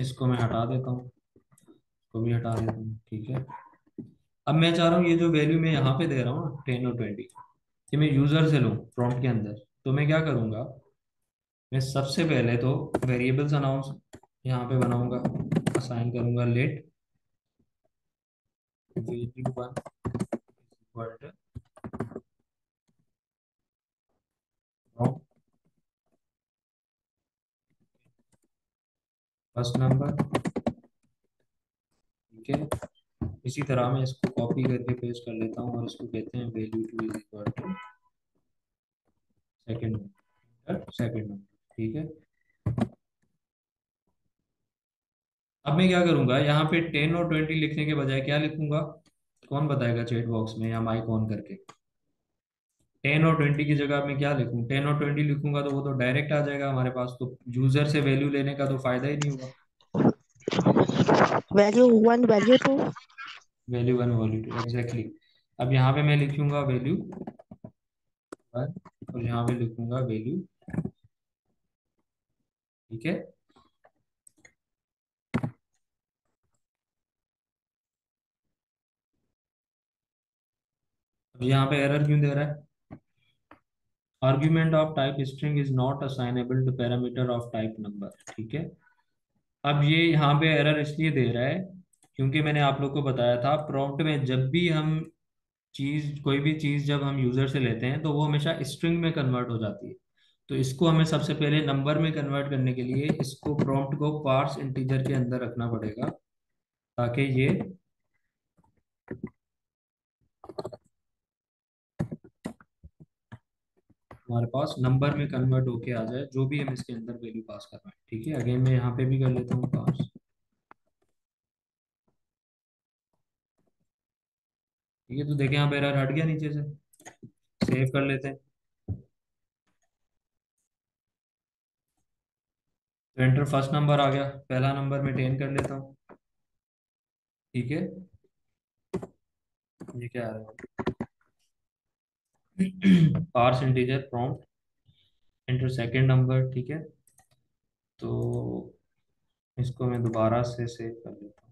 इसको मैं हटा देता हूँ, इसको भी हटा देता हूँ, ठीक है। अब मैं चाह रहा हूँ ये जो वैल्यू मैं यहाँ पे दे रहा हूँ 10 और 20 कि मैं यूजर से लूँ प्रॉम्प्ट के अंदर, तो मैं क्या करूँगा, मैं सबसे पहले तो वेरिएबल्स अनाउंस यहाँ पे बनाऊंगा, असाइन करूंगा let value 1 equal to first number, ठीक है। इसी तरह मैं इसको कॉपी करके पेस्ट कर लेता हूँ और इसको कहते हैं value 2 is equal to second number, ठीक है। अब मैं क्या करूंगा यहाँ पे 10 और 20 लिखने के बजाय क्या लिखूंगा, कौन बताएगा चैट बॉक्स में या माइक ऑन करके। 10 और 20 की जगह मैं क्या लिखूं, 10 और 20 लिखूंगा तो वो तो डायरेक्ट आ जाएगा हमारे पास, तो यूजर से वैल्यू लेने का तो फायदा ही नहीं होगा। Value 1 value 2 exactly. अब यहाँ पे मैं लिखूंगा वैल्यू 1 और यहाँ पे लिखूंगा वैल्यू, ठीक है। अब यहाँ पे एरर क्यों दे रहा है, argument of type string is not assignable to parameter of type number, ठीक है। अब ये यहाँ पे एरर इसलिए दे रहा है क्योंकि मैंने आप लोग को बताया था प्रॉम्प्ट में जब भी हम कोई भी चीज जब हम यूजर से लेते हैं तो वो हमेशा स्ट्रिंग में कन्वर्ट हो जाती है, तो इसको हमें सबसे पहले नंबर में कन्वर्ट करने के लिए इसको प्रॉम्प्ट को पार्स इंटीजर के अंदर रखना पड़ेगा ताकि ये हमारे पास नंबर में कन्वर्ट होके आ जाए जो भी हम इसके अंदर वैल्यू पास कर रहे हैं, ठीक है। अगेन मैं यहाँ पे भी कर लेता हूँ पार्स, ठीक है। तो देखें आप एरर हट गया नीचे से, सेव कर लेते हैं तो एंटर फर्स्ट नंबर आ गया, पहला नंबर में 10 कर लेता हूँ, ठीक है। ये क्या आ रहा है, parse integer prompt enter second number, ठीक है। तो इसको मैं दोबारा से सेव कर लेता हूँ,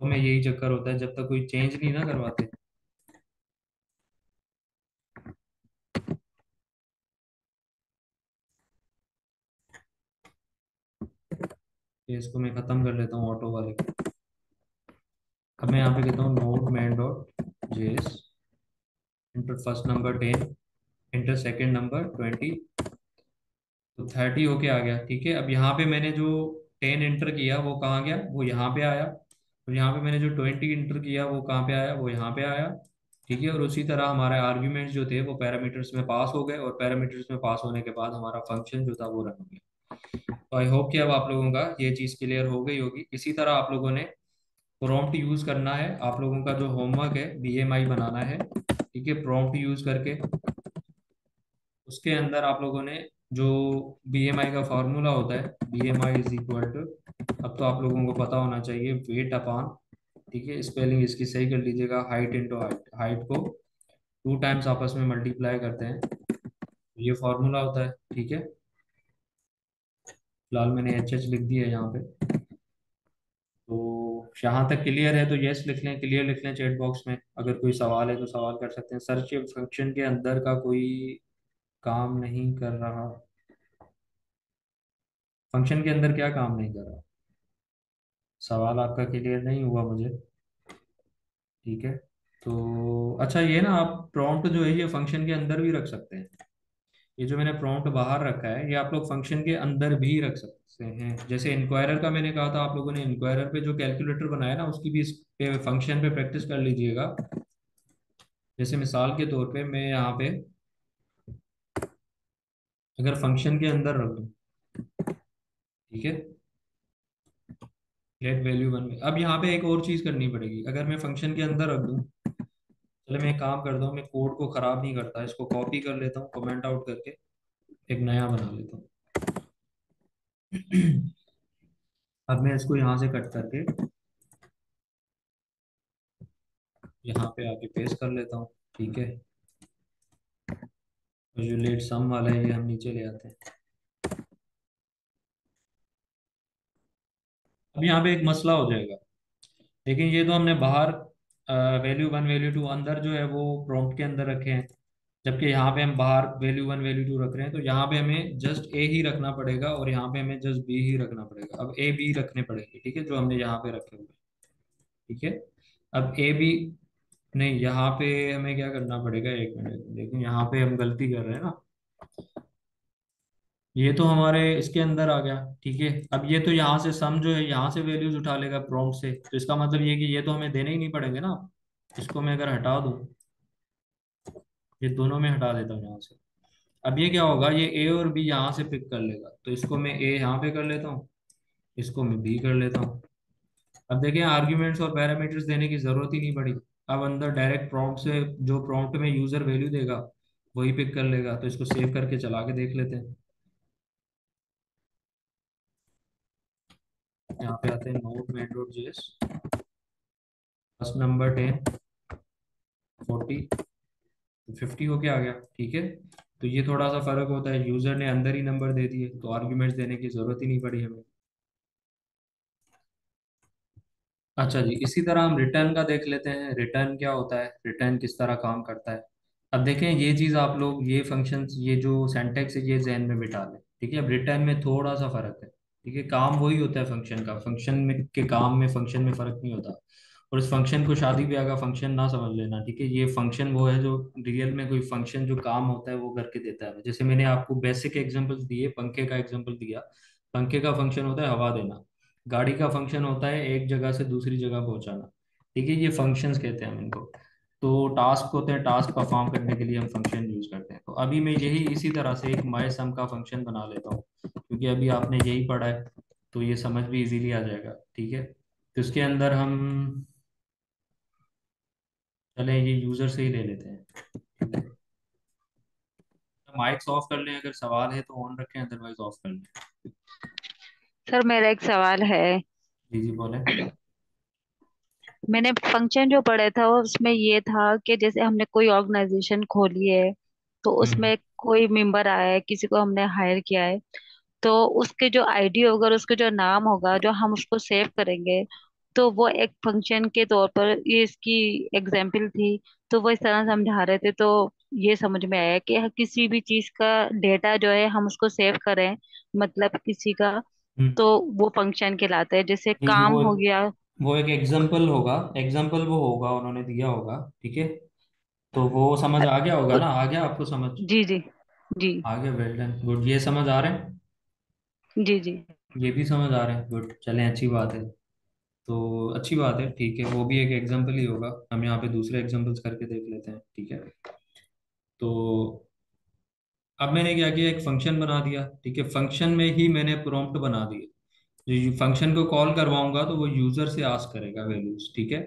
तो में यही चक्कर होता है जब तक कोई चेंज नहीं ना करवाते। इसको मैं खत्म कर लेता हूँ ऑटो वाले को। अब मैं यहाँ पे कहता हूँ node main.js enter first number 10 enter second number 20 तो 30 होके आ गया, ठीक है। अब यहाँ पे मैंने जो 10 इंटर किया वो कहाँ गया, वो यहाँ पे आया, और यहाँ पे मैंने जो 20 इंटर किया वो कहाँ पे आया, वो यहाँ पे आया, ठीक है। और उसी तरह हमारे आर्ग्यूमेंट्स जो थे वो पैरामीटर्स में पास हो गए और पैरामीटर्स में पास होने के बाद हमारा फंक्शन जो था वो रन हो गया। तो आई होप कि अब आप लोगों का ये चीज़ क्लियर हो गई होगी। इसी तरह आप लोगों ने प्रॉम्प्ट यूज़ करना है, आप लोगों का जो होमवर्क है BMI बनाना है, ठीक है। प्रॉम्प्ट यूज़ करके उसके अंदर आप लोगों ने जो BMI का फार्मूला होता है BMI इज इक्वल टू, अब तो आप लोगों को पता होना चाहिए, वेट अपॉन, ठीक है। स्पेलिंग इसकी सही कर लीजिएगा, हाइट इंटू हाइट, हाइट को 2 टाइम्स आपस में मल्टीप्लाई करते हैं, ये फार्मूला होता है, ठीक है। फिलहाल मैंने HH लिख दिया है यहाँ पे, तो यहाँ तक क्लियर है तो यस लिख लें, क्लियर लिख लें चैट बॉक्स में। अगर कोई सवाल है तो सवाल कर सकते हैं। सर्च फंक्शन के अंदर का कोई काम नहीं कर रहा, फंक्शन के अंदर क्या काम नहीं कर रहा? सवाल आपका क्लियर नहीं हुआ मुझे, ठीक है। तो अच्छा ये ना आप प्रॉम्प्ट जो है ये फंक्शन के अंदर भी रख सकते हैं, ये जो मैंने प्रॉम्प्ट बाहर रखा है ये आप लोग फंक्शन के अंदर भी रख सकते हैं। जैसे इनक्वायरर का मैंने कहा था, आप लोगों ने इनक्वायरर पे जो कैलकुलेटर बनाया ना उसकी भी इस पे फंक्शन पे प्रैक्टिस कर लीजिएगा। जैसे मिसाल के तौर पे मैं यहाँ पे अगर फंक्शन के अंदर रख दूं, ठीक है, गेट वैल्यू 1 में। अब यहाँ पे एक और चीज करनी पड़ेगी, अगर मैं फंक्शन के अंदर रख दूं, चलो मैं काम करता हूँ, मैं कोड को खराब नहीं करता, इसको कॉपी कर लेता हूँ, कमेंट आउट करके एक नया बना लेता हूँ। अब मैं इसको यहाँ से कट करके यहाँ पे आके पेस्ट कर लेता हूँ, ठीक है। जो लेट सम वाला है ये हम नीचे ले आते हैं। अब यहाँ पे एक मसला हो जाएगा, लेकिन ये तो हमने बाहर वैल्यू 1 वैल्यू 2 अंदर जो है वो प्रॉम्प्ट के अंदर रखे हैं, जबकि यहाँ पे हम बाहर वैल्यू 1 वैल्यू 2 रख रहे हैं। तो यहाँ पे हमें जस्ट ए ही रखना पड़ेगा और यहाँ पे हमें जस्ट बी ही रखना पड़ेगा। अब ए बी रखने पड़ेंगे, ठीक है, जो हमने यहाँ पे रखे हुए, ठीक है। अब ए बी नहीं, यहाँ पे हमें क्या करना पड़ेगा, एक मिनट, लेकिन यहाँ पे हम गलती कर रहे हैं ना, ये तो हमारे इसके अंदर आ गया, ठीक है। अब ये तो यहाँ से सम जो है यहाँ से वैल्यूज उठा लेगा प्रॉम्प्ट से, तो इसका मतलब ये कि ये तो हमें देने ही नहीं पड़ेंगे ना। इसको मैं अगर हटा दूं, ये दोनों में हटा देता हूँ यहाँ से, अब ये क्या होगा, ये ए और बी यहाँ से पिक कर लेगा। तो इसको मैं ए यहाँ पे कर लेता हूँ, इसको मैं बी कर लेता हूँ। अब देखिए आर्ग्यूमेंट्स और पैरामीटर्स देने की जरूरत ही नहीं पड़ी, अब अंदर डायरेक्ट प्रॉम्प्ट से जो प्रॉम्प्ट में यूजर वैल्यू देगा वही पिक कर लेगा। तो इसको सेव करके चला के देख लेते हैं। यहाँ पे आते हैं नोड में Node.js, फर्स्ट नंबर 10, 40, 50 होके आ गया, ठीक है। तो ये थोड़ा सा फर्क होता है, यूजर ने अंदर ही नंबर दे दिए तो आर्ग्यूमेंट्स देने की जरूरत ही नहीं पड़ी हमें। अच्छा जी, इसी तरह हम रिटर्न का देख लेते हैं, रिटर्न क्या होता है, रिटर्न किस तरह काम करता है। अब देखें ये चीज आप लोग ये फंक्शन ये जो सिंटैक्स है ये जहन में बिठा लें, ठीक है। अब रिटर्न में थोड़ा सा फर्क है, ठीक है, काम वही होता है फंक्शन का, फंक्शन में के काम में फंक्शन में फर्क नहीं होता। और इस फंक्शन को शादी ब्याह का फंक्शन ना समझ लेना, ठीक है। ये फंक्शन वो है जो रियल में कोई फंक्शन जो काम होता है वो करके देता है। जैसे मैंने आपको बेसिक एग्जांपल्स दिए, पंखे का एग्जांपल दिया, पंखे का फंक्शन होता है हवा देना, गाड़ी का फंक्शन होता है एक जगह से दूसरी जगह पहुंचाना, ठीक है, ये फंक्शंस कहते हैं हम इनको। तो टास्क होते हैं, टास्क परफॉर्म करने के लिए हम फंक्शन यूज करते हैं। तो अभी मैं यही इसी तरह से एक माय सम का फंक्शन बना लेता हूँ, क्योंकि अभी आपने यही पढ़ा है तो ये समझ भी इजीली आ जाएगा, ठीक है। तो इसके अंदर हम चले ये यूजर से ही ले लेते हैं। माइक्स ऑफ कर लें, अगर सवाल है तो ऑन रखें, अदरवाइज ऑफ कर लें। सर मेरा एक सवाल है। जी जी बोले। मैंने फंक्शन जो पढ़ा था उसमें ये था कि जैसे हमने कोई ऑर्गेनाइजेशन खोली है तो उसमें कोई मेंबर आया है, किसी को हमने हायर किया है, तो उसके जो आईडी होगा और उसके जो नाम होगा जो हम उसको सेव करेंगे तो वो एक फंक्शन के तौर पर, ये इसकी एग्जाम्पल थी, तो वो इस तरह समझा रहे थे। तो ये समझ में आया कि किसी भी चीज का डेटा जो है हम उसको सेव करें, मतलब किसी का, तो वो फंक्शन कहलाता है। जैसे काम हो गया, वो एक एग्जाम्पल होगा, एग्जाम्पल वो होगा उन्होंने दिया होगा, ठीक है। तो वो समझ आ गया होगा ना, आ गया आपको समझ? जी जी जी आ गया, वेल डन, गुड। ये समझ आ रहे हैं? जी जी ये भी समझ आ रहे हैं, गुड, चलें अच्छी बात है। तो अच्छी बात है, ठीक है, वो भी एक एग्जाम्पल ही होगा। हम यहाँ पे दूसरे एग्जाम्पल्स करके देख लेते हैं, ठीक है। तो अब मैंने क्या किया, एक फंक्शन बना दिया, ठीक है। फंक्शन में ही मैंने प्रॉम्प्ट बना दिया, जो फंक्शन को कॉल करवाऊंगा तो वो यूजर से आस्क करेगा वैल्यूज, ठीक है।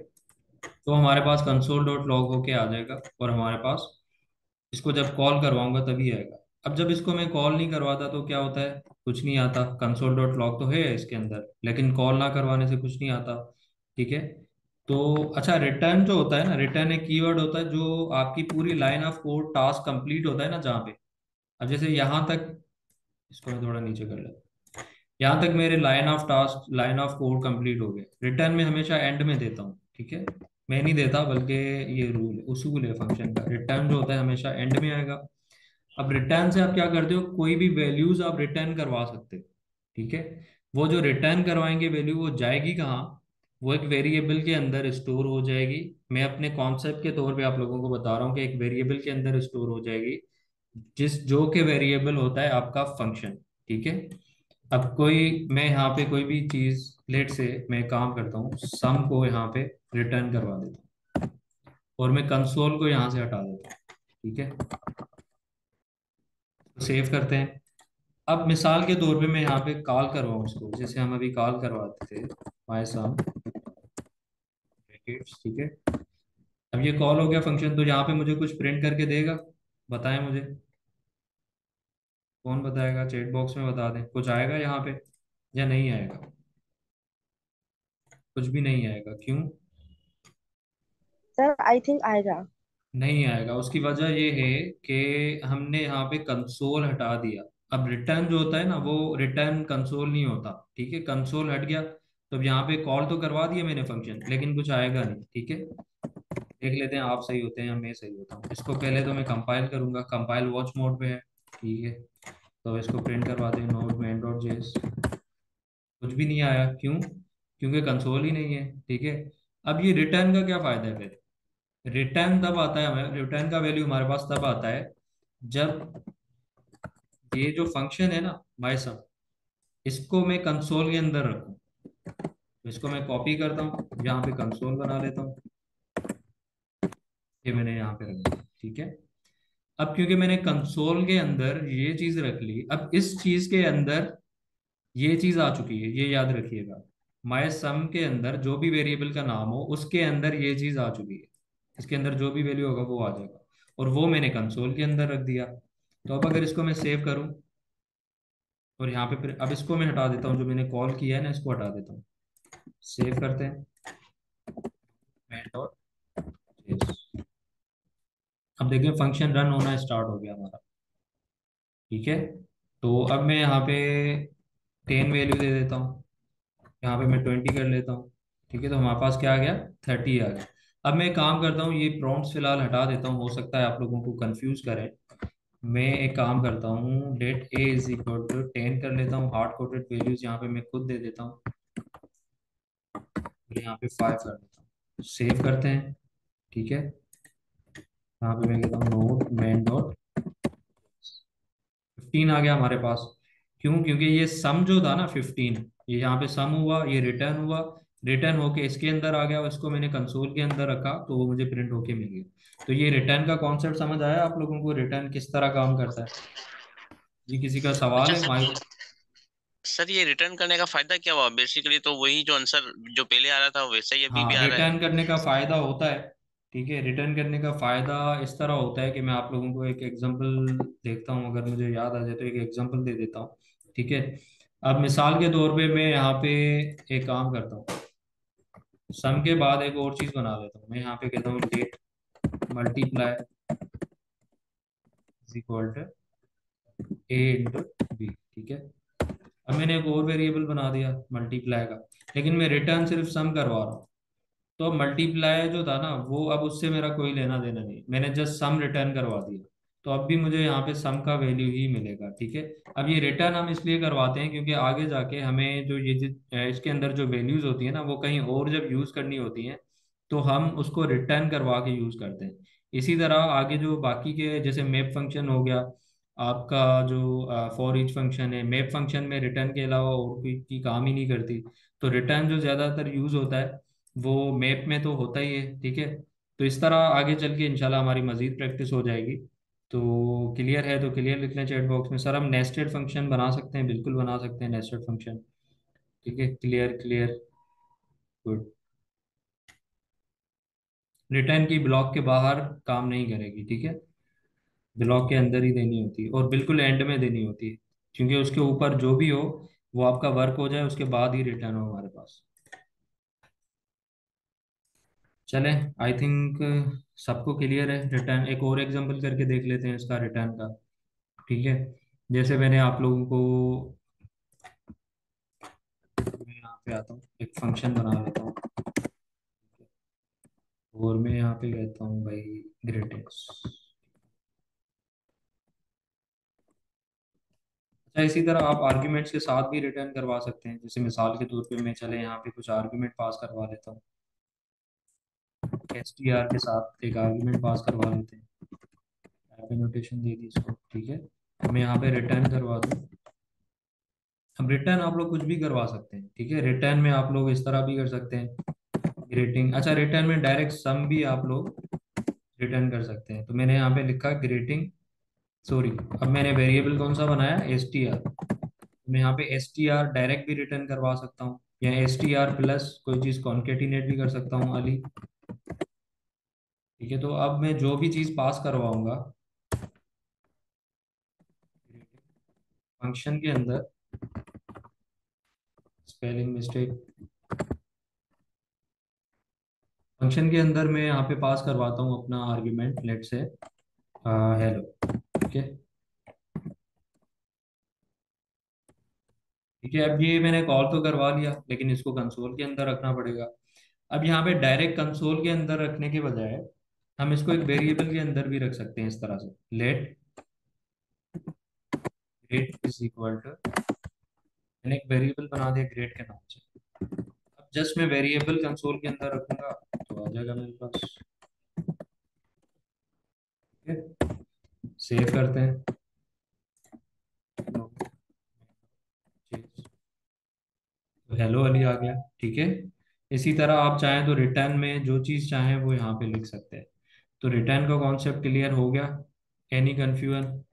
तो हमारे पास console.log होके आ जाएगा और हमारे पास इसको जब कॉल करवाऊंगा तभी आएगा। अब जब इसको मैं कॉल नहीं करवाता तो क्या होता है, कुछ नहीं आता। console.log तो है इसके अंदर, लेकिन कॉल ना करवाने से कुछ नहीं आता, ठीक है। तो अच्छा, रिटर्न जो होता है ना, रिटर्न एक कीवर्ड होता है जो आपकी पूरी line of code task complete होता है ना जहाँ पे। अब जैसे यहाँ तक, इसको मैं थोड़ा नीचे कर लेता, यहाँ तक मेरे line of task line of code complete हो गए। रिटर्न में हमेशा एंड में देता हूँ, ठीक है, मैं नहीं देता, बल्कि ये रूल उसूल है फंक्शन का। रिटर्न जो होता है हमेशा एंड में आएगा। अब रिटर्न से आप क्या करते हो, कोई भी वैल्यूज आप रिटर्न करवा सकते हो, ठीक है। वो जो रिटर्न करवाएंगे वैल्यू वो जाएगी कहाँ, वो एक वेरिएबल के अंदर स्टोर हो जाएगी। मैं अपने कॉन्सेप्ट के तौर पे आप लोगों को बता रहा हूँ कि एक वेरिएबल के अंदर स्टोर हो जाएगी, जिस जो के वेरिएबल होता है आपका फंक्शन, ठीक है। अब कोई मैं यहाँ पे कोई भी चीज लेट से मैं काम करता हूँ, सम को यहाँ पे रिटर्न करवा देता हूँ और मैं कंसोल को यहाँ से हटा देता हूँ, ठीक है। सेव करते हैं। अब मिसाल के तौर पे मैं यहाँ पे कॉल करवाऊँ उसको, जैसे हम अभी कॉल करवाते थे माय सम, ठीक है। अब ये कॉल हो गया फंक्शन, तो यहाँ पे मुझे कुछ प्रिंट करके देगा, बताएं मुझे कौन बताएगा, चैट बॉक्स में बता दें, कुछ आएगा यहाँ पे या नहीं आएगा, कुछ भी नहीं आएगा। क्यों सर? आई थिंक आएगा। नहीं आएगा, उसकी वजह ये है कि हमने यहाँ पे कंसोल हटा दिया। अब रिटर्न जो होता है ना वो रिटर्न कंसोल नहीं होता, ठीक है। कंसोल हट गया तो यहाँ पे कॉल तो करवा दिया मैंने फंक्शन, लेकिन कुछ आएगा नहीं, ठीक है। देख लेते हैं आप सही होते हैं या मैं सही होता हूँ। इसको पहले तो मैं कंपाइल करूंगा, कंपाइल वॉच मोड पे है, ठीक है। तो इसको प्रिंट करवाते हैं नोड में Node.js। कुछ भी नहीं आया, क्यों? क्योंकि कंसोल ही नहीं है, ठीक है। अब ये रिटर्न का क्या फायदा है? फिर रिटर्न तब आता है हमें, रिटर्न का वैल्यू हमारे पास तब आता है जब ये जो फंक्शन है ना माय सम, इसको मैं कंसोल के अंदर रखूं। इसको मैं कॉपी करता हूं, यहाँ पे कंसोल बना लेता हूं, ये मैंने यहाँ पे रख दिया, ठीक है। अब क्योंकि मैंने कंसोल के अंदर ये चीज रख ली, अब इस चीज के अंदर ये चीज आ चुकी है, ये याद रखिएगा। माय सम के अंदर जो भी वेरिएबल का नाम हो उसके अंदर ये चीज आ चुकी है, इसके अंदर जो भी वैल्यू होगा वो आ जाएगा, और वो मैंने कंसोल के अंदर रख दिया। तो अब अगर इसको मैं सेव करूं और यहाँ पे अब इसको मैं हटा देता हूँ, जो मैंने कॉल किया है ना इसको हटा देता हूँ। सेव करते हैं। अब देखिए फंक्शन रन होना स्टार्ट हो गया हमारा, ठीक है। तो अब मैं यहाँ पे 10 वैल्यू दे देता हूँ, यहाँ पे मैं 20 कर लेता हूँ, ठीक है। तो हमारे पास क्या आ गया, 30 आ गया। अब मैं काम करता हूँ, ये प्रॉम्प्ट्स फिलहाल हटा देता हूँ, हो सकता है आप लोगों को कंफ्यूज करें। मैं एक काम करता हूँ, let a is equal to 10 कर लेता हूँ, हार्ड कोडेड वैल्यूज यहाँ पे मैं खुद दे देता हूँ, यहाँ पे 5 कर देता हूँ। सेव करते हैं, ठीक है। यहाँ पे मैं कहता हूँ नोड मेन डॉट 15 आ गया हमारे पास। क्यों? क्योंकि ये सम जो था ना 15, ये यहाँ पे सम हुआ, ये रिटर्न हुआ, रिटर्न होके इसके अंदर आ गया और इसको मैंने कंसोल के अंदर रखा तो वो मुझे प्रिंट होके मिल गया। तो ये रिटर्न का कॉन्सेप्ट समझ आया आप लोगों को, रिटर्न किस तरह काम करता है जी? किसी का सवाल है? सर ये रिटर्न करने का फायदा क्या हुआ? बेसिकली तो वही जो आंसर जो पहले आ रहा था वैसा ही अभी भी आ रहा है। रिटर्न करने का फायदा होता है, ठीक है। रिटर्न करने का फायदा इस तरह होता है कि मैं आप लोगों को एक एग्जांपल देखता हूँ, अगर मुझे याद आ जाए तो एक एग्जांपल दे देता हूँ, ठीक है। अब मिसाल के तौर पे मैं यहाँ पे एक काम करता हूँ, सम के बाद एक और चीज बना लेता हूँ। मैं यहाँ पे कहता हूँ डेट multiply = a × b, ठीक है। अब मैंने एक और वेरिएबल बना दिया मल्टीप्लाई का, लेकिन मैं रिटर्न सिर्फ सम करवा रहा हूँ। तो मल्टीप्लाई जो था ना वो अब उससे मेरा कोई लेना देना नहीं, मैंने जस्ट सम रिटर्न करवा दिया, तो अब भी मुझे यहाँ पे सम का वैल्यू ही मिलेगा, ठीक है। अब ये रिटर्न हम इसलिए करवाते हैं क्योंकि आगे जाके हमें जो ये इसके अंदर जो वैल्यूज होती है ना वो कहीं और जब यूज करनी होती है तो हम उसको रिटर्न करवा के यूज करते हैं। इसी तरह आगे जो बाकी के जैसे मैप फंक्शन हो गया, आपका जो फॉर ईच फंक्शन है, मैप फंक्शन में रिटर्न के अलावा और कोई की काम ही नहीं करती। तो रिटर्न जो ज़्यादातर यूज़ होता है वो मैप में तो होता ही है, ठीक है। तो इस तरह आगे चल के इंशाल्लाह हमारी मज़ीद प्रैक्टिस हो जाएगी। तो क्लियर है तो क्लियर लिख लें चैट बॉक्स में। सर हम नेस्टेड फंक्शन बना सकते हैं? बिल्कुल बना सकते हैं नेस्टेड फंक्शन, ठीक है। Clear clear good. रिटर्न की ब्लॉक के बाहर काम नहीं करेगी, ठीक है, ब्लॉक के अंदर ही देनी होती है और बिल्कुल एंड में देनी होती है, क्योंकि उसके ऊपर जो भी हो वो आपका वर्क हो जाए, उसके बाद ही रिटर्न हो हमारे पास। चले आई थिंक सबको क्लियर है रिटर्न। एक और एग्जांपल करके देख लेते हैं इसका, रिटर्न का, ठीक है। जैसे मैंने आप लोगों को, मैं यहाँ पे आता हूँ, एक फंक्शन बना लेता हूँ और मैं यहाँ पे कहता हूँ भाई ग्रीटिंग्स, इसी तरह आप आर्ग्यूमेंट्स के साथ भी रिटर्न करवा सकते हैं। जैसे मिसाल के तौर पे मैं चले यहाँ पे कुछ आर्ग्यूमेंट पास करवा लेता हूँ, str के साथ एक आर्ग्यूमेंट पास करवा लेते हैं, नोटेशन दे दी इसको, ठीक है। मैं यहाँ पे रिटर्न करवा दूँ। अब रिटर्न आप लोग कुछ भी करवा सकते हैं, ठीक है। रिटर्न में आप लोग इस तरह भी कर सकते हैं ग्रेटिंग, अच्छा रिटर्न में डायरेक्ट सम भी आप लोग रिटर्न कर सकते हैं। तो मैंने यहाँ पे लिखा ग्रेटिंग, सॉरी अब मैंने वेरिएबल कौन सा बनाया, एस टी आर। मैं यहाँ पे एस टी आर डायरेक्ट भी रिटर्न करवा सकता हूँ या एस टी आर प्लस कोई चीज़ कॉन्केटिनेट भी कर सकता हूँ अली, ठीक है। तो अब मैं जो भी चीज़ पास करवाऊँगा फंक्शन के अंदर, स्पेलिंग मिस्टेक, फंक्शन के अंदर मैं यहाँ पे पास करवाता हूँ अपना argument, let say hello, okay, ठीक है। अब ये मैंने कॉल तो करवा लिया लेकिन इसको कंसोल के अंदर रखना पड़ेगा। अब यहाँ पे डायरेक्ट कंसोल के अंदर रखने के बजाय हम इसको एक वेरिएबल के अंदर भी रख सकते हैं इस तरह से, let grade is equal to, मैंने एक वेरिएबल बना दिया ग्रेड के नाम से। अब जस्ट मैं वेरिएबल कंसोल के अंदर रखूंगा तो आ जाएगा मेरे पास, ठीक है। सेव करते हैं, तो हेलो अली आ गया, ठीक है। इसी तरह आप चाहें तो रिटर्न में जो चीज़ चाहें वो यहाँ पे लिख सकते हैं। तो रिटर्न का कॉन्सेप्ट क्लियर हो गया। Any confusion,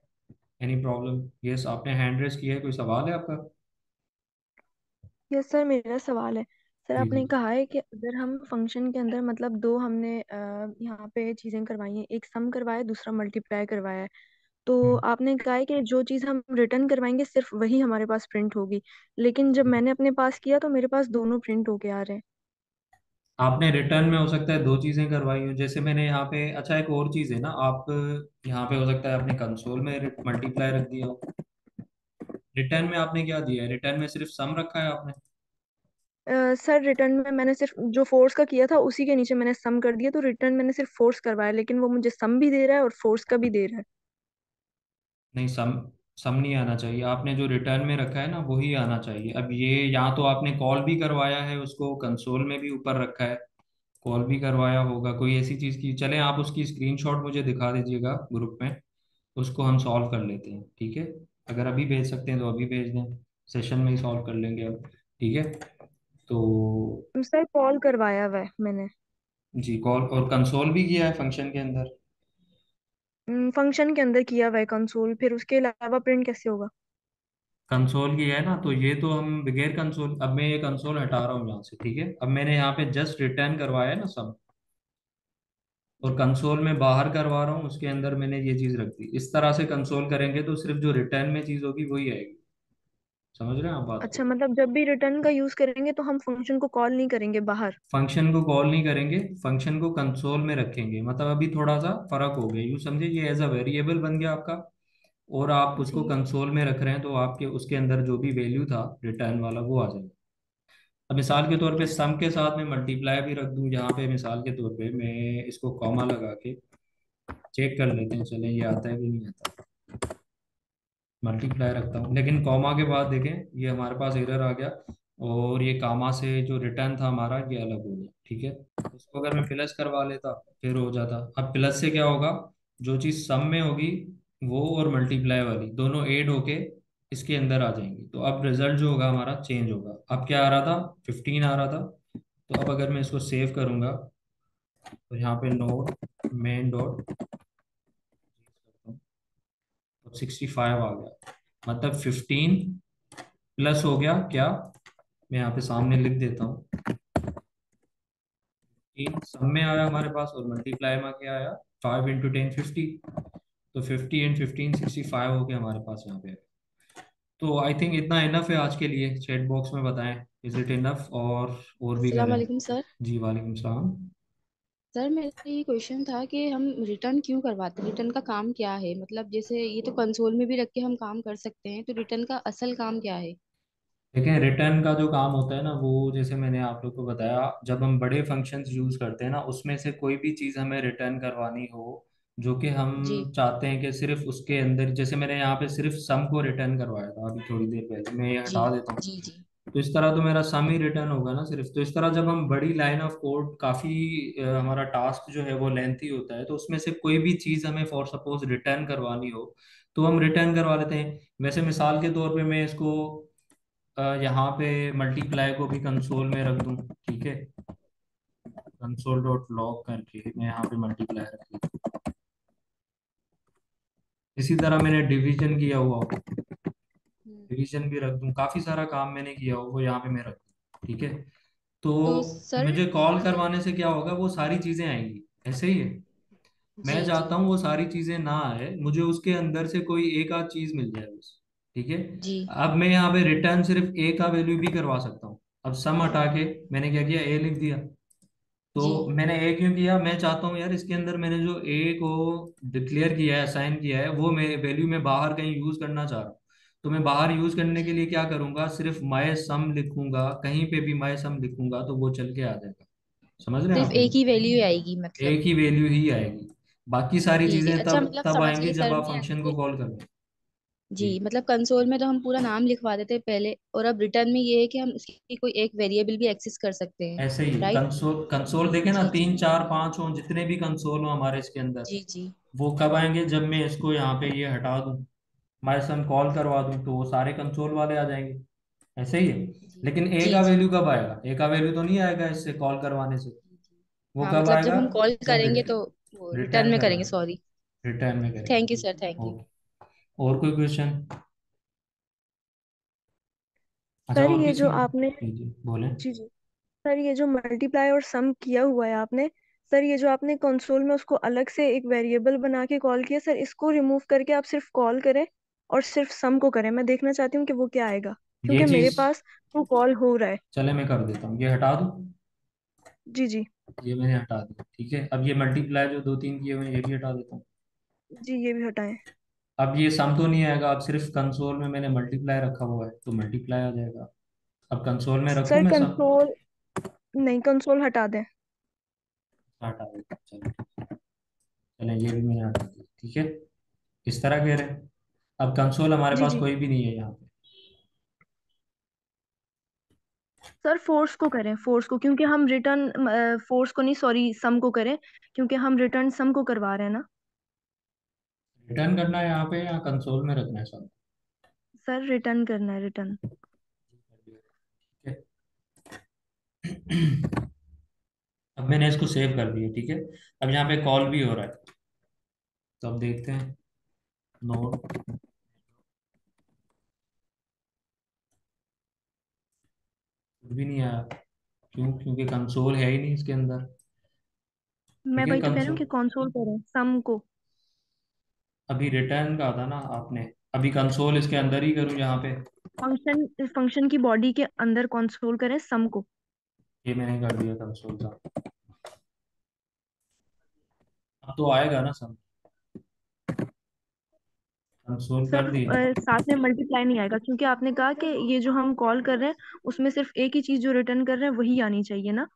any problem? Yes, आपने हैंड रेज किया है, कोई सवाल है आपका? यस सर, मेरा सवाल है सर, आपने कहा है कि अगर हम फंक्शन के अंदर, मतलब दो हमने यहाँ पे चीजें करवाई हैं, एक सम करवाया दूसरा मल्टीप्लाई करवाया है, तो आपने कहा है कि जो चीज हम रिटर्न करवाएंगे सिर्फ वही हमारे पास प्रिंट होगी, लेकिन जब मैंने अपने पास किया तो मेरे पास दोनों प्रिंट होके आ रहे हैं। आपने रिटर्न में हो सकता है दो चीजें करवाई हो, जैसे मैंने यहाँ पे, अच्छा एक और चीज है ना, आप यहाँ पे हो सकता है आपने कंसोल में मल्टीप्लाई रख दिया हो, रिटर्न में आपने क्या दिया है? रिटर्न में सिर्फ सम रखा है आपने? सर रिटर्न में मैंने सिर्फ जो फोर्स का किया था उसी के नीचे मैंने सम कर दिया, तो रिटर्न मैंने सिर्फ फोर्स करवाया, लेकिन वो मुझे सम भी दे रहा है और फोर्स का भी दे रहा है। नहीं, सम नहीं आना चाहिए, आपने जो रिटर्न में रखा है ना वही आना चाहिए। अब ये या तो आपने कॉल भी करवाया है उसको, कंसोल में भी ऊपर रखा है, कॉल भी करवाया होगा कोई ऐसी चीज़ की, चलें आप उसकी स्क्रीनशॉट मुझे दिखा दीजिएगा ग्रुप में, उसको हम सॉल्व कर लेते हैं, ठीक है। अगर अभी भेज सकते हैं तो अभी भेज दें, सेशन में ही सॉल्व कर लेंगे अब, ठीक है। तो सर कॉल करवाया हुआ है मैंने, जी कॉल, और कंसोल भी किया है फंक्शन के अंदर, फंक्शन के अंदर किया हुआ है कंसोल, फिर उसके अलावा प्रिंट कैसे होगा? कंसोल किया है ना, तो ये तो हम बगैर कंसोल, अब मैं ये कंसोल हटा रहा हूँ यहाँ से, ठीक है। अब मैंने यहाँ पे जस्ट रिटर्न करवाया है ना सब, और कंसोल में बाहर करवा रहा हूँ, उसके अंदर मैंने ये चीज रख दी। इस तरह से कंसोल करेंगे तो सिर्फ जो रिटर्न में चीज होगी वही आएगी, समझ रहे हैं आप बात? अच्छा, मतलब जब भी रिटर्न का यूज करेंगे तो हम फंक्शन को कॉल नहीं करेंगे बाहर, फंक्शन को कॉल नहीं करेंगे, फंक्शन को कंसोल में रखेंगे। मतलब अभी थोड़ा सा फर्क हो गया, यूँ समझिए ये एज अ वेरिएबल बन गया आपका, और आप उसको कंसोल में रख रहे हैं, तो आपके उसके अंदर जो भी वैल्यू था रिटर्न वाला वो आ जाएगा। अब मिसाल के तौर पर सम के साथ मैं मल्टीप्लाई भी रख दूँ यहाँ पे, मिसाल के तौर पर मैं इसको कॉमा लगा के चेक कर लेते हैं, चले ये आता है कि नहीं आता, मल्टीप्लाई रखता हूँ, लेकिन कॉमा के बाद देखें ये हमारे पास एरर आ गया, और ये कॉमा से जो रिटर्न था हमारा ये अलग हो गया, ठीक है। उसको अगर मैं प्लस करवा लेता फिर हो जाता। अब प्लस से क्या होगा, जो चीज़ सम में होगी वो और मल्टीप्लाई वाली दोनों ऐड होके इसके अंदर आ जाएंगी, तो अब रिजल्ट जो होगा हमारा चेंज होगा। अब क्या आ रहा था, 15 आ रहा था, तो अब अगर मैं इसको सेव करूँगा तो यहाँ पे नोड मेन डॉट 65 आ गया, मतलब 15 प्लस हो गया क्या, मैं यहाँ पे सामने लिख देता हूँ, सम में आया हमारे पास और मल्टीप्लाई में क्या आया, 5 × 10 50, तो 50 × 15 65 हो गया हमारे पास यहाँ पे। तो आई थिंक इतना इनफ है आज के लिए, चैट बॉक्स में बताएं इज इट इनफ और भी। अस्सलाम वालेकुम सर। जी वालेकुम सलाम। सर मेरा ये क्वेश्चन था कि हम रिटर्न क्यों करवाते हैं, रिटर्न का काम क्या है? मतलब जैसे ये तो कंसोल में भी रख के हम काम कर सकते हैं, तो रिटर्न का असल काम क्या है? देखें रिटर्न का जो काम होता है ना वो, जैसे मैंने आप लोग को बताया, जब हम बड़े फंक्शंस यूज़ करते हैं ना उसमें से कोई भी चीज़ हमें रिटर्न करवानी हो जो कि हम जी चाहते हैं कि सिर्फ उसके अंदर, जैसे मैंने यहाँ पे सिर्फ सम को रिटर्न करवाया था अभी थोड़ी देर पहले, मैं ये जी हटा देता हूँ, जी जी तो इस तरह तो मेरा सम ही रिटर्न होगा ना सिर्फ। तो इस तरह जब हम बड़ी लाइन ऑफ कोड, काफी हमारा टास्क जो है वो लेंथी होता है, तो उसमें से कोई भी चीज हमें फॉर सपोज रिटर्न करवानी हो तो हम रिटर्न करवा लेते हैं। वैसे मिसाल के तौर पे मैं इसको यहाँ पे मल्टीप्लाई को भी कंसोल में रख दूं, ठीक है, console.log करके मैं यहाँ पे मल्टीप्लाई रख दूं। इसी तरह मैंने डिवीजन किया हुआ हो, डिवीजन भी रख दूं, काफी सारा काम मैंने किया हो वो यहाँ पे मैं रख दूं, ठीक है। तो सर मुझे कॉल करवाने से क्या होगा, वो सारी चीजें आएंगी। ऐसे ही है, मैं जी जी चाहता हूँ वो सारी चीजें ना आए, मुझे उसके अंदर से कोई एक आध चीज मिल जाए बस, ठीक है। जी अब मैं यहाँ पे रिटर्न सिर्फ ए का वैल्यू भी करवा सकता हूँ। अब सम हटा के मैंने क्या किया, ए लिख दिया। तो जी मैंने ए क्यों किया, मैं चाहता हूँ यार इसके अंदर मैंने जो ए को डिक्लेयर किया है, असाइन किया है, वो मैं वैल्यू में बाहर कहीं यूज करना चाह रहा हूँ। तो मैं बाहर यूज करने के लिए क्या करूंगा, सिर्फ माय सम लिखूंगा, कहीं पे भी माय सम लिखूंगा तो वो चल के आ जाएगा। समझ रहे हैं सिर्फ आप, एक ही वैल्यू आएगी, मतलब एक ही वैल्यू ही आएगी, बाकी सारी जी जी चीजें अच्छा तब मतलब तब समझ आएंगी गई जब सर आप मैं फंक्शन को आपकी। कॉल करें। जी जी मतलब कंसोल में तो हम पूरा नाम लिखवा देते पहले, और अब रिटर्न में ये है कि हम इसकी कोई एक वेरिएबल भी एक्सेस कर सकते हैं, ऐसे ही राइट? कंसोल, कंसोल देखे ना, जी जी 3 4 5 हो, जितने भी कंसोल हो हमारे इसके अंदर, जी जी वो कब आएंगे जब मैं इसको यहाँ पे ये हटा दूं, माय सम कॉल करवा दूं, तो वो सारे कंसोल वाले आ जाएंगे। ऐसे ही है, जी लेकिन ए जी का जी वैल्यू कब आएगा, ए का वैल्यू तो नहीं आएगा इससे कॉल करवाने से, जी। वो हाँ कब मतलब जब आएगा हम कॉल जब करेंगे तो वो रिटर्न रिटर्न में करेंगे। करेंगे। सॉरी, रिटर्न में थैंक यू सर, थैंक करेंगे। यू ओके, और कोई क्वेश्चन? अच्छा, सर और ये किसी जो को? आपने जी, बोले। जी जी सर ये जो मल्टीप्लाई और सम किया हुआ है आपने, सर ये जो आपने कंसोल में उसको अलग से एक वेरिएबल बना के कॉल किया, सर इसको रिमूव करके आप सिर्फ कॉल करें और सिर्फ सम को करें। मैं देखना चाहती हूँ कि वो क्या आएगा, ये क्योंकि मेरे चीज पास वो कॉल हो रहा है। चले मैं कर देता हूँ, ये हटा दूं, जी जी ये मैंने हटा दिया, ठीक है। अब ये मल्टीप्लाई जो 2 3 किए हुए हैं, ये भी हटा देता हूँ। जी ये भी हटाएं। अब ये सम तो नहीं आएगा, अब सिर्फ कंसोल में मैंने मल्टीप्लाई रखा हुआ है तो मल्टीप्लाई आ जाएगा। अब कंसोल में रखूं सर मैं सम, कंसोल नहीं, कंसोल हटा दें। हटा देता हूं, चलो चले ये भी मैंने हटा दिया, ठीक है। इस तरह कह रहे हैं, अब कंसोल हमारे जी पास जी कोई भी नहीं है यहाँ पे। सर फोर्स को करें, फोर्स को, क्योंकि हम रिटर्न फोर्स को नहीं, सॉरी सम को करें, क्योंकि हम रिटर्न सम को करवा रहे हैं ना रिटर्न करना है यहाँ पे या कंसोल में रखना है सब? सर। रिटर्न करना है, रिटर्न। ठीक है। अब मैंने इसको सेव कर दिया, ठीक है। अब यहाँ पे कॉल भी हो रहा है, तो अब देखते हैं नोड, कुछ भी नहीं आया। क्यों? क्योंकि कंसोल है ही नहीं इसके अंदर, मैं ठीक है। वही तो कह रही हूँ कंसोल कि कंसोल करें सम को। अभी रिटर्न का था ना आपने, अभी कंसोल इसके अंदर ही करूँ यहाँ पे, फंक्शन की बॉडी के अंदर कंसोल करें सम को। ये मैंने कर दिया कंसोल का। अब तो आएगा ना सब, कंसोल सर कर दिया। साथ में मल्टीप्लाई नहीं आएगा, क्योंकि आपने कहा कि ये जो हम कॉल कर रहे हैं उसमें सिर्फ एक ही चीज जो रिटर्न कर रहे हैं वही आनी चाहिए ना।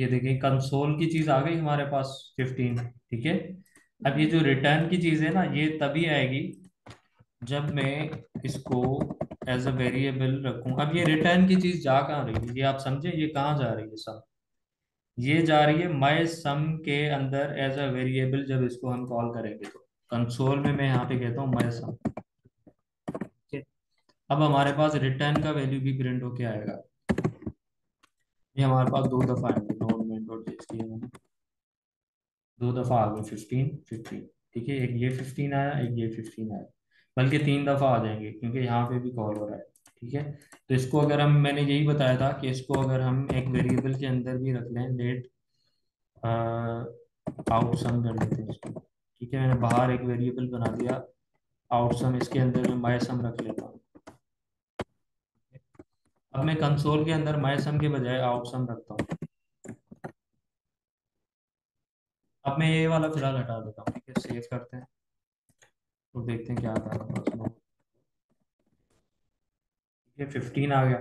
ये देखिए कंसोल की चीज आ गई हमारे पास 15, ठीक है। अब ये जो रिटर्न की चीज है ना, ये तभी आएगी जब मैं इसको एज अ वेरिएबल रखूं। अब ये रिटर्न की चीज जा कहाँ रही है, ये आप समझे, ये कहाँ जा रही है सब? ये जा रही है माय सम के अंदर एज अ वेरिएबल, जब इसको हम कॉल करेंगे। तो कंसोल में मैं यहाँ पे कहता हूँ माय सम, ठीक है। अब हमारे पास रिटर्न का वैल्यू भी प्रिंट होके आएगा। ये हमारे पास 2 दफा आएंगे, नोड में .js 2 दफा आ गए 15 15, ठीक है। एक ये 15 आया, एक ये 15 आया, बल्कि 3 दफा आ जाएंगे क्योंकि यहाँ पे भी कॉल हो रहा है, ठीक है। तो इसको अगर हम, मैंने यही बताया था कि इसको अगर हम एक वेरिएबल के अंदर भी रख लें, लेट आउटसम कर लेते हैं इसको, ठीक है। मैंने बाहर एक वेरिएबल बना दिया आउटसम, इसके अंदर मैं माय सम रख लेता हूँ। अब मैं कंसोल के अंदर माय सम के बजाय आउटसम रखता हूँ। अब मैं ये वाला फिलहाल हटा देता हूँ, ठीक है। सेव करते हैं और देखते हैं क्या आता है हमारे पास। ये 15 आ गया।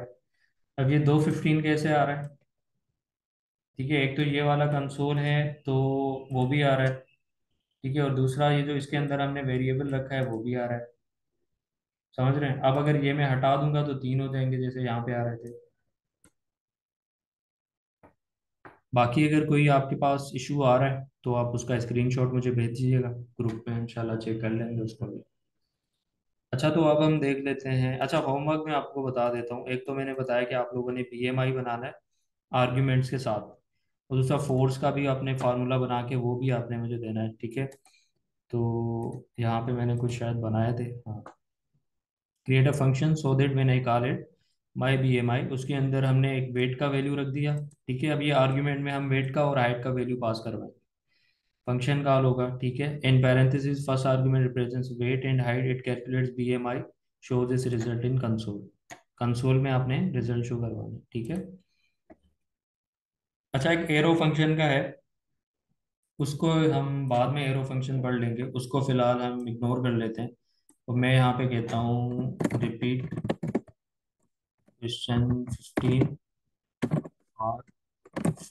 अब ये 2 15 कैसे आ रहा है? ठीक है। एक तो ये वाला कंसोल है तो वो भी आ रहा है, ठीक है, और दूसरा ये जो इसके अंदर हमने वेरिएबल रखा है वो भी आ रहा है, समझ रहे हैं। अब अगर ये मैं हटा दूंगा तो तीन हो जाएंगे जैसे यहाँ पे आ रहे थे। बाकी अगर कोई आपके पास इशू आ रहा है तो आप उसका स्क्रीनशॉट मुझे भेज दीजिएगा ग्रुप में, इंशाल्लाह चेक कर लेंगे उसको भी। अच्छा तो अब हम देख लेते हैं। अच्छा होमवर्क में आपको बता देता हूँ, एक तो मैंने बताया कि आप लोगों ने BMI बनाना है आर्ग्यूमेंट्स के साथ, और दूसरा फोर्स का भी आपने फार्मूला बना के वो भी आपने मुझे देना है, ठीक है। तो यहाँ पे मैंने कुछ शायद बनाए थे, हाँ, create a function so that when I call it my BMI, उसके अंदर हमने एक वेट का वैल्यू रख दिया, ठीक है। अब ये आर्ग्यूमेंट में हम वेट का और हाइट का वैल्यू पास करवाएंगे, फंक्शन कॉल होगा, ठीक है। In parenthesis first argument represents weight and height, it calculates BMI, show this result in console. Console में आपने रिजल्ट शो करवाना, ठीक है। अच्छा एक एरो फंक्शन का है, उसको हम बाद में एरो फंक्शन पढ़ लेंगे, उसको फिलहाल हम इग्नोर कर लेते हैं। तो मैं यहाँ पे कहता हूँ रिपीट क्वेश्चन 15 और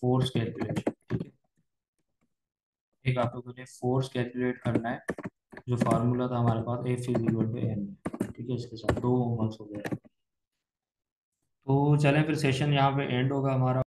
फोर्स कैलकुलेशन, ठीक है। एक आप लोगों ने फोर्स कैलकुलेट करना है, जो फार्मूला था हमारे पास F=m, ठीक है। इसके साथ दो होमवर्क हो गए, तो चलें फिर सेशन यहाँ पे एंड होगा हमारा।